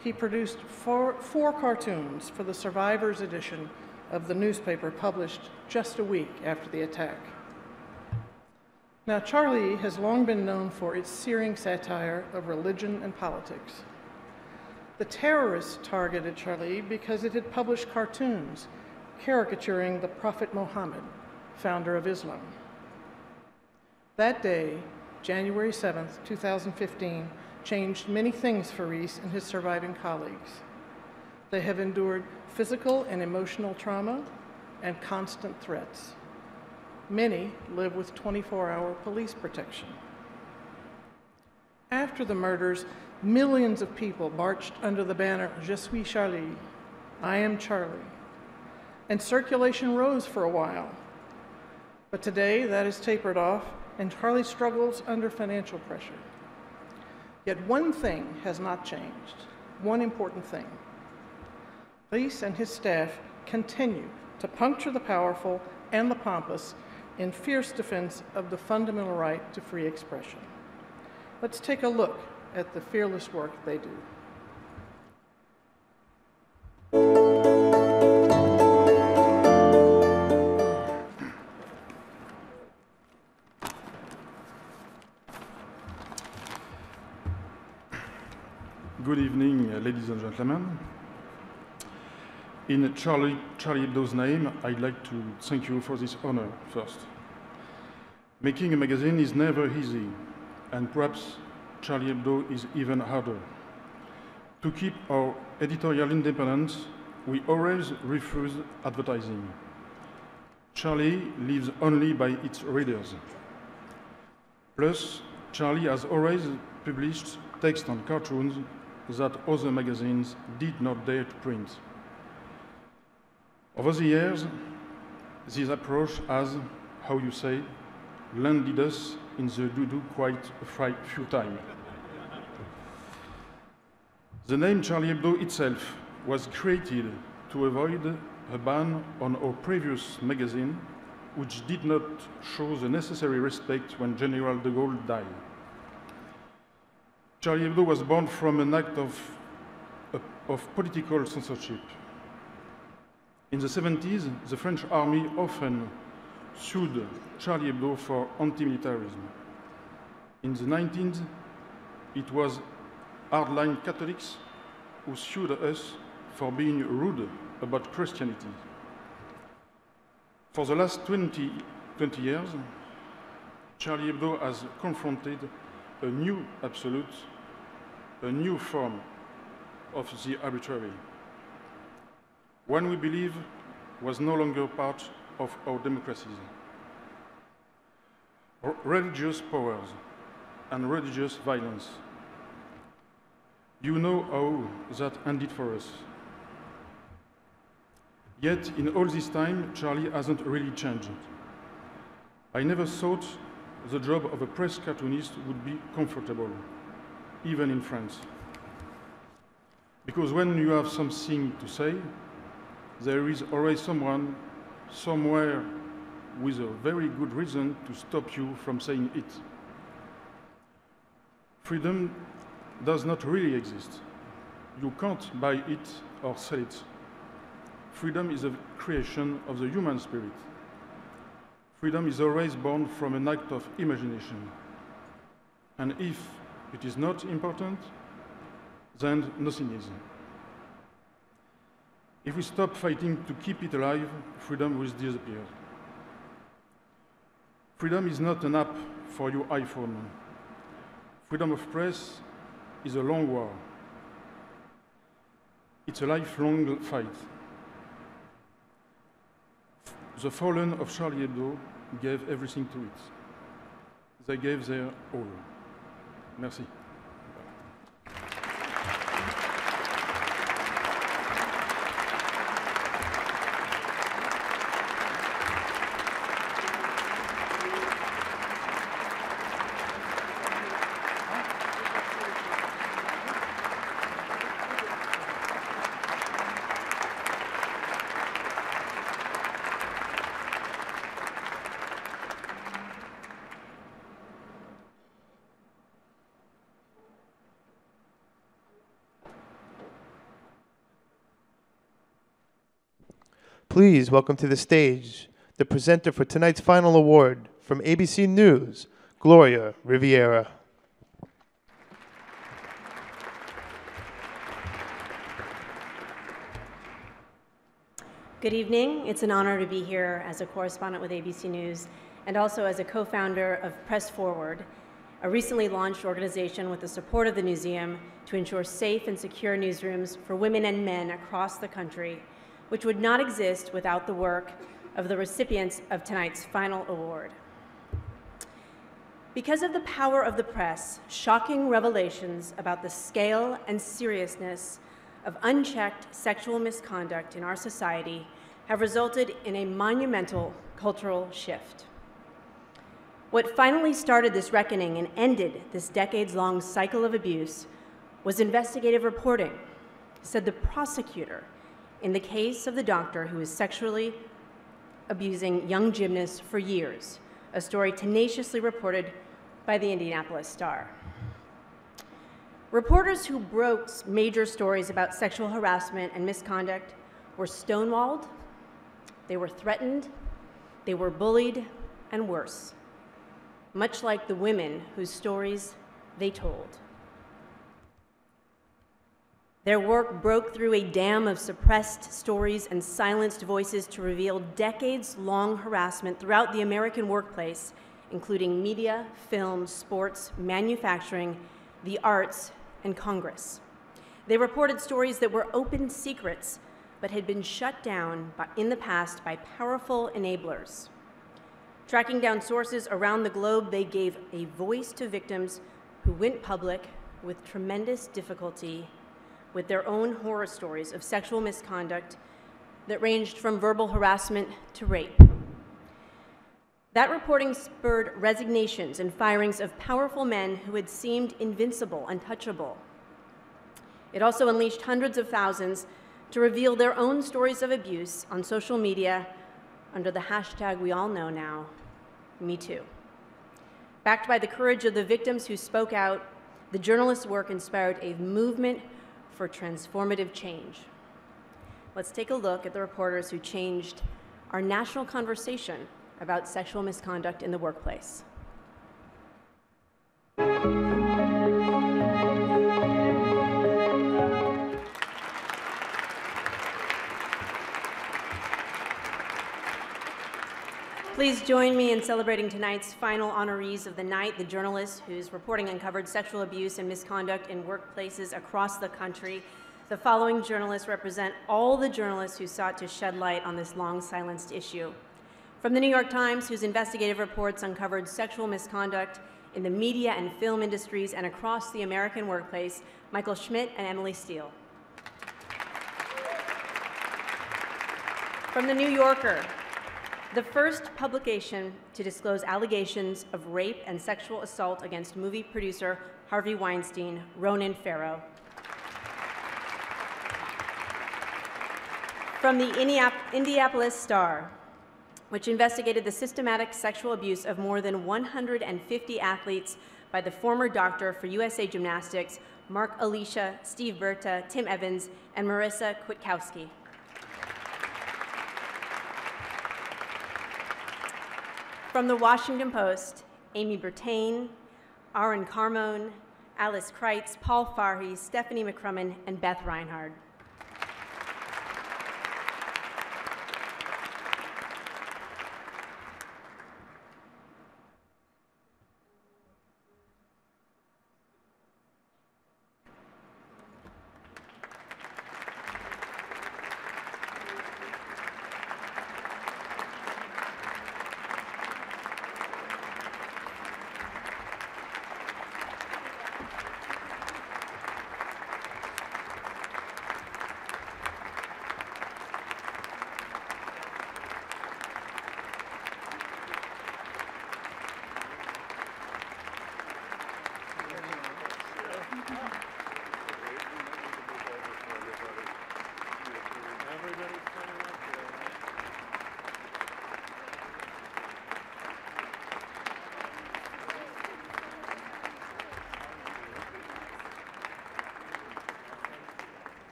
he produced four, four cartoons for the Survivors edition of the newspaper published just a week after the attack. Now, Charlie has long been known for its searing satire of religion and politics. The terrorists targeted Charlie because it had published cartoons caricaturing the Prophet Muhammad, founder of Islam. That day, January seventh, two thousand fifteen, changed many things for Riss and his surviving colleagues. They have endured physical and emotional trauma and constant threats. Many live with twenty-four hour police protection. After the murders, millions of people marched under the banner, Je suis Charlie, I am Charlie, and circulation rose for a while. But today, that is tapered off, and Charlie struggles under financial pressure. Yet one thing has not changed, one important thing. Riss and his staff continue to puncture the powerful and the pompous in fierce defense of the fundamental right to free expression. Let's take a look at the fearless work they do. Good evening, ladies and gentlemen. In Charlie, Charlie Hebdo's name, I'd like to thank you for this honor first. Making a magazine is never easy, and perhaps Charlie Hebdo is even harder. To keep our editorial independence, we always refuse advertising. Charlie lives only by its readers. Plus, Charlie has always published text and cartoons that other magazines did not dare to print. Over the years, this approach has, how you say, landed us in the doo-doo quite a few times. The name Charlie Hebdo itself was created to avoid a ban on our previous magazine, which did not show the necessary respect when General de Gaulle died. Charlie Hebdo was born from an act of, of political censorship. In the seventies, the French army often sued Charlie Hebdo for anti-militarism. In the nineties, it was hardline Catholics who sued us for being rude about Christianity. For the last twenty, twenty years, Charlie Hebdo has confronted a new absolute, a new form of the arbitrary. One we believe was no longer part of our democracies. Religious powers and religious violence. You know how that ended for us. Yet, in all this time, Charlie hasn't really changed. I never thought the job of a press cartoonist would be comfortable, even in France. Because when you have something to say, there is always someone, somewhere, with a very good reason to stop you from saying it. Freedom does not really exist. You can't buy it or sell it. Freedom is a creation of the human spirit. Freedom is always born from an act of imagination. And if it is not important, then nothing is. If we stop fighting to keep it alive, freedom will disappear. Freedom is not an app for your iPhone. Freedom of press is a long war. It's a lifelong fight. The fallen of Charlie Hebdo gave everything to it. They gave their all. Merci. Please welcome to the stage the presenter for tonight's final award from A B C News, Gloria Riviera. Good evening. It's an honor to be here as a correspondent with A B C News and also as a co-founder of Press Forward, a recently launched organization with the support of the museum to ensure safe and secure newsrooms for women and men across the country, which would not exist without the work of the recipients of tonight's final award. Because of the power of the press, shocking revelations about the scale and seriousness of unchecked sexual misconduct in our society have resulted in a monumental cultural shift. What finally started this reckoning and ended this decades-long cycle of abuse was investigative reporting, said the prosecutor in the case of the doctor who was sexually abusing young gymnasts for years, a story tenaciously reported by the Indianapolis Star. Reporters who broke major stories about sexual harassment and misconduct were stonewalled, they were threatened, they were bullied, and worse, much like the women whose stories they told. Their work broke through a dam of suppressed stories and silenced voices to reveal decades-long harassment throughout the American workplace, including media, film, sports, manufacturing, the arts, and Congress. They reported stories that were open secrets, but had been shut down by, in the past by powerful enablers. Tracking down sources around the globe, they gave a voice to victims who went public with tremendous difficulty with their own horror stories of sexual misconduct that ranged from verbal harassment to rape. That reporting spurred resignations and firings of powerful men who had seemed invincible, untouchable. It also unleashed hundreds of thousands to reveal their own stories of abuse on social media under the hashtag we all know now, Me Too. Backed by the courage of the victims who spoke out, the journalist's work inspired a movement for transformative change. Let's take a look at the reporters who changed our national conversation about sexual misconduct in the workplace. Please join me in celebrating tonight's final honorees of the night, the journalists whose reporting uncovered sexual abuse and misconduct in workplaces across the country. The following journalists represent all the journalists who sought to shed light on this long silenced issue. From the New York Times, whose investigative reports uncovered sexual misconduct in the media and film industries and across the American workplace, Michael Schmidt and Emily Steele. From the New Yorker, the first publication to disclose allegations of rape and sexual assault against movie producer Harvey Weinstein, Ronan Farrow. From the Indianapolis Star, which investigated the systematic sexual abuse of more than one hundred fifty athletes by the former doctor for U S A Gymnastics, Mark Alicia, Steve Berta, Tim Evans, and Marissa Kwiatkowski. From the Washington Post, Amy Bertain, Aaron Carmone, Alice Kreitz, Paul Farhi, Stephanie McCrumman, and Beth Reinhard.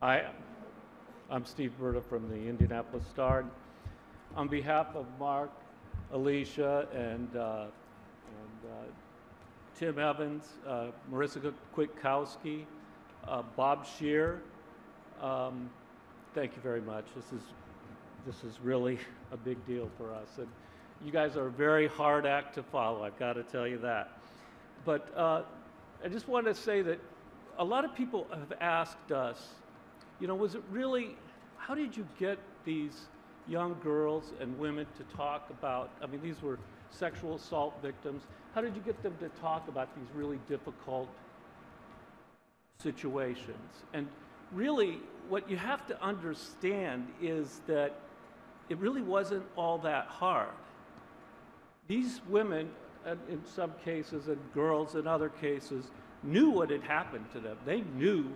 I, I'm Steve Berta from the Indianapolis Star. On behalf of Mark, Alicia, and, uh, and uh, Tim Evans, uh, Marissa Kwiatkowski, uh, Bob Scheer, um, thank you very much. This is, this is really a big deal for us. And you guys are a very hard act to follow, I've got to tell you that. But uh, I just want to say that a lot of people have asked us, you know, was it really, how did you get these young girls and women to talk about, I mean, these were sexual assault victims. How did you get them to talk about these really difficult situations? And really, what you have to understand is that it really wasn't all that hard. These women, and in some cases, and girls in other cases, knew what had happened to them. They knew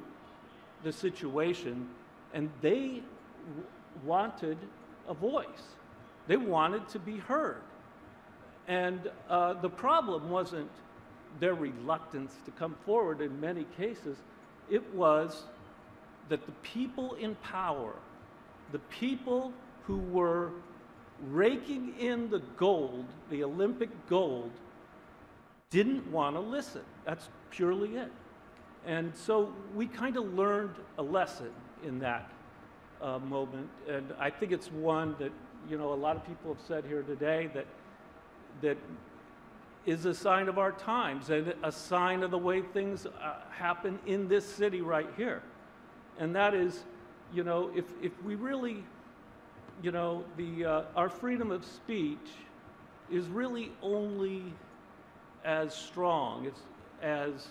the situation, and they wanted a voice. They wanted to be heard. And uh, the problem wasn't their reluctance to come forward in many cases. It was that the people in power, the people who were raking in the gold, the Olympic gold, didn't want to listen. That's purely it. And so we kind of learned a lesson in that uh, moment. And I think it's one that, you know, a lot of people have said here today that that is a sign of our times and a sign of the way things uh, happen in this city right here. And that is, you know, if, if we really, you know, the, uh, our freedom of speech is really only as strong as, as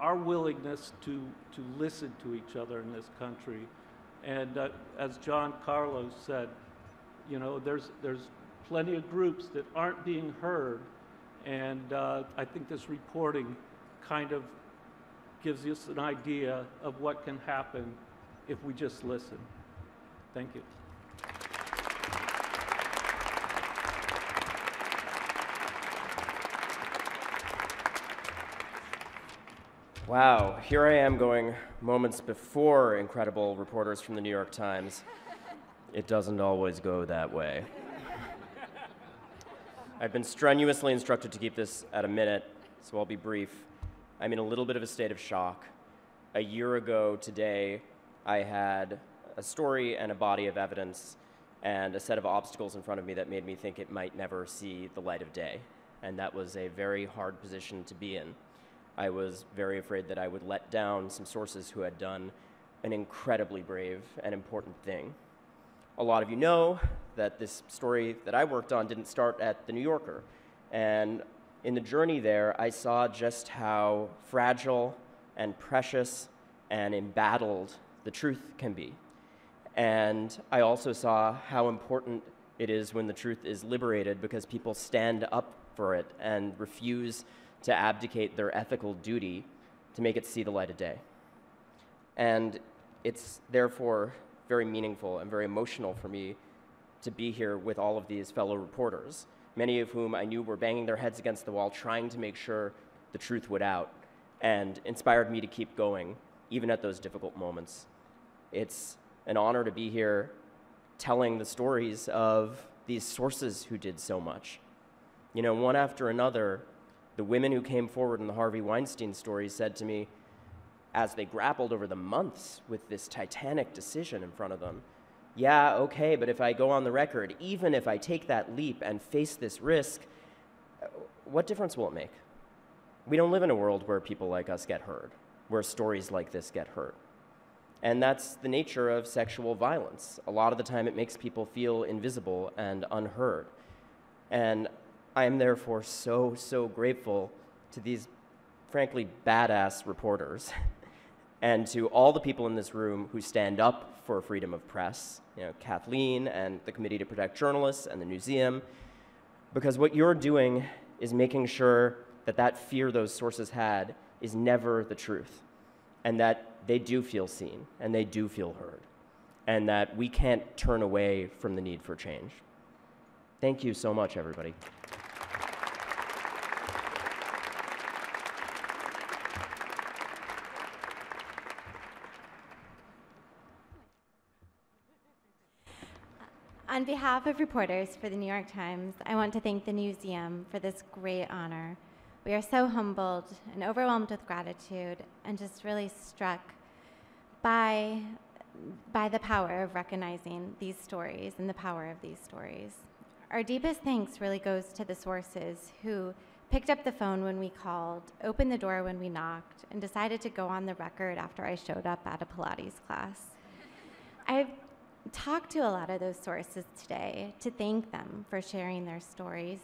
our willingness to, to listen to each other in this country. And uh, as John Carlos said, you know, there's, there's plenty of groups that aren't being heard. And uh, I think this reporting kind of gives us an idea of what can happen if we just listen. Thank you. Wow, here I am going moments before incredible reporters from the New York Times. It doesn't always go that way. I've been strenuously instructed to keep this at a minute, so I'll be brief. I'm in a little bit of a state of shock. A year ago today, I had a story and a body of evidence and a set of obstacles in front of me that made me think it might never see the light of day. And that was a very hard position to be in. I was very afraid that I would let down some sources who had done an incredibly brave and important thing. A lot of you know that this story that I worked on didn't start at The New Yorker. And in the journey there, I saw just how fragile and precious and embattled the truth can be. And I also saw how important it is when the truth is liberated, because people stand up for it and refuse to abdicate their ethical duty to make it see the light of day. And it's therefore very meaningful and very emotional for me to be here with all of these fellow reporters, many of whom I knew were banging their heads against the wall trying to make sure the truth would out, and inspired me to keep going, even at those difficult moments. It's an honor to be here telling the stories of these sources who did so much. You know, one after another, the women who came forward in the Harvey Weinstein story said to me, as they grappled over the months with this titanic decision in front of them, yeah, okay, but if I go on the record, even if I take that leap and face this risk, what difference will it make? We don't live in a world where people like us get heard, where stories like this get heard. And that's the nature of sexual violence. A lot of the time it makes people feel invisible and unheard. And I am therefore so, so grateful to these, frankly, badass reporters and to all the people in this room who stand up for freedom of press, you know, Kathleen and the Committee to Protect Journalists and the Newseum, because what you're doing is making sure that that fear those sources had is never the truth, and that they do feel seen, and they do feel heard, and that we can't turn away from the need for change. Thank you so much, everybody. on behalf of reporters for The New York Times, I want to thank the Newseum for this great honor. We are so humbled and overwhelmed with gratitude and just really struck by, by the power of recognizing these stories and the power of these stories. Our deepest thanks really goes to the sources who picked up the phone when we called, opened the door when we knocked, and decided to go on the record after I showed up at a Pilates class. I've talked to a lot of those sources today to thank them for sharing their stories,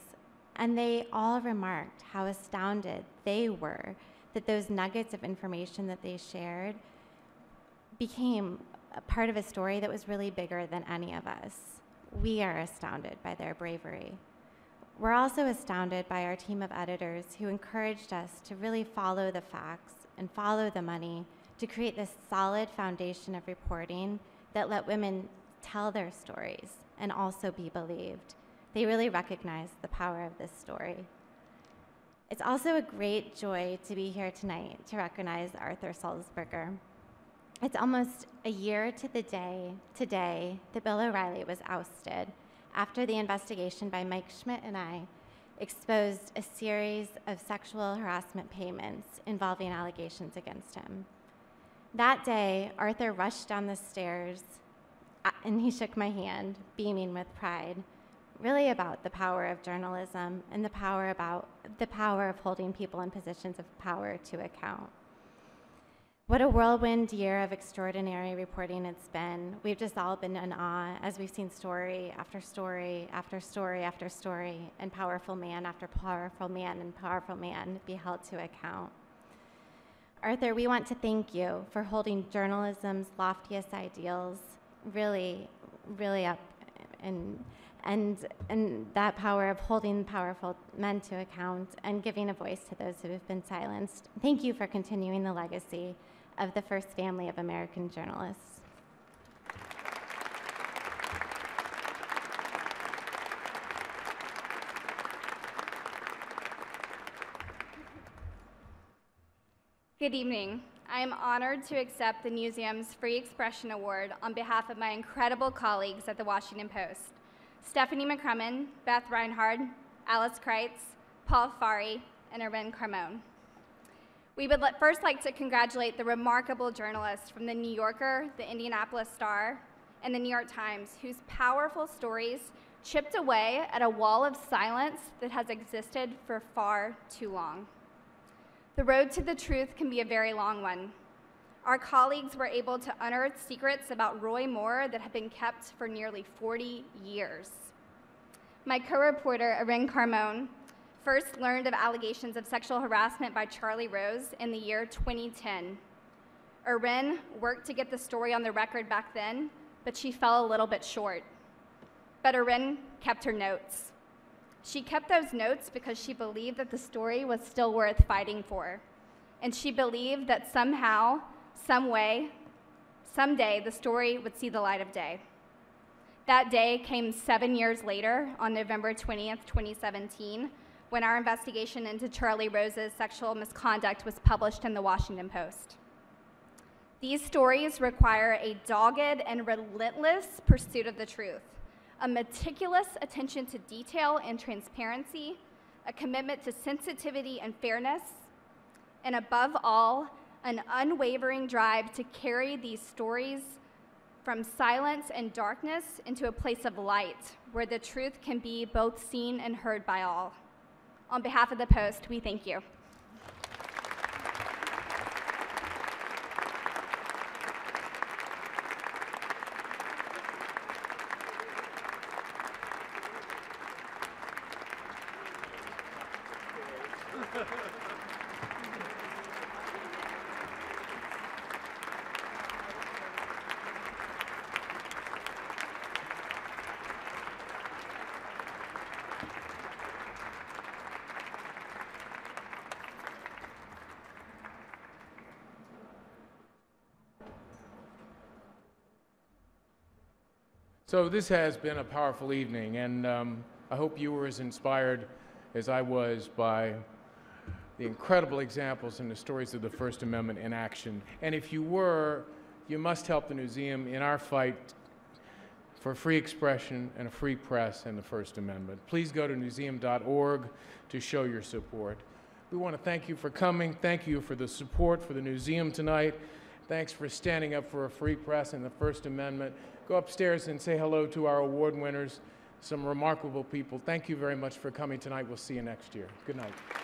and they all remarked how astounded they were that those nuggets of information that they shared became a part of a story that was really bigger than any of us. We are astounded by their bravery. We're also astounded by our team of editors who encouraged us to really follow the facts and follow the money to create this solid foundation of reporting that let women tell their stories and also be believed. They really recognized the power of this story. It's also a great joy to be here tonight to recognize Arthur Sulzberger. It's almost a year to the day today that Bill O'Reilly was ousted after the investigation by Mike Schmidt and I exposed a series of sexual harassment payments involving allegations against him. That day, Arthur rushed down the stairs and he shook my hand, beaming with pride, really about the power of journalism and the power, about, the power of holding people in positions of power to account. What a whirlwind year of extraordinary reporting it's been. We've just all been in awe as we've seen story after story after story after story and powerful man after powerful man and powerful man be held to account. Arthur, we want to thank you for holding journalism's loftiest ideals really, really up and, and, and that power of holding powerful men to account and giving a voice to those who have been silenced. Thank you for continuing the legacy of the first family of American journalists. Good evening. I am honored to accept the Newseum's Free Expression Award on behalf of my incredible colleagues at the Washington Post, Stephanie McCrumman, Beth Reinhard, Alice Kreitz, Paul Fari, and Irwin Carmon. We would first like to congratulate the remarkable journalists from The New Yorker, The Indianapolis Star, and The New York Times, whose powerful stories chipped away at a wall of silence that has existed for far too long. The road to the truth can be a very long one. Our colleagues were able to unearth secrets about Roy Moore that have been kept for nearly forty years. My co-reporter, Irwin Carmon, first learned of allegations of sexual harassment by Charlie Rose in the year twenty ten. Irwin worked to get the story on the record back then, but she fell a little bit short. But Irwin kept her notes. She kept those notes because she believed that the story was still worth fighting for. And she believed that somehow, some way, someday, the story would see the light of day. That day came seven years later, on November twentieth, twenty seventeen, when our investigation into Charlie Rose's sexual misconduct was published in the Washington Post. These stories require a dogged and relentless pursuit of the truth, a meticulous attention to detail and transparency, a commitment to sensitivity and fairness, and above all, an unwavering drive to carry these stories from silence and darkness into a place of light where the truth can be both seen and heard by all. On behalf of the Post, we thank you. So this has been a powerful evening, and um, I hope you were as inspired as I was by the incredible examples and the stories of the First Amendment in action. And if you were, you must help the Newseum in our fight for free expression and a free press and the First Amendment. Please go to newseum dot org to show your support. We want to thank you for coming. Thank you for the support for the Newseum tonight. Thanks for standing up for a free press and the First Amendment. Go upstairs and say hello to our award winners, some remarkable people. Thank you very much for coming tonight. We'll see you next year. Good night.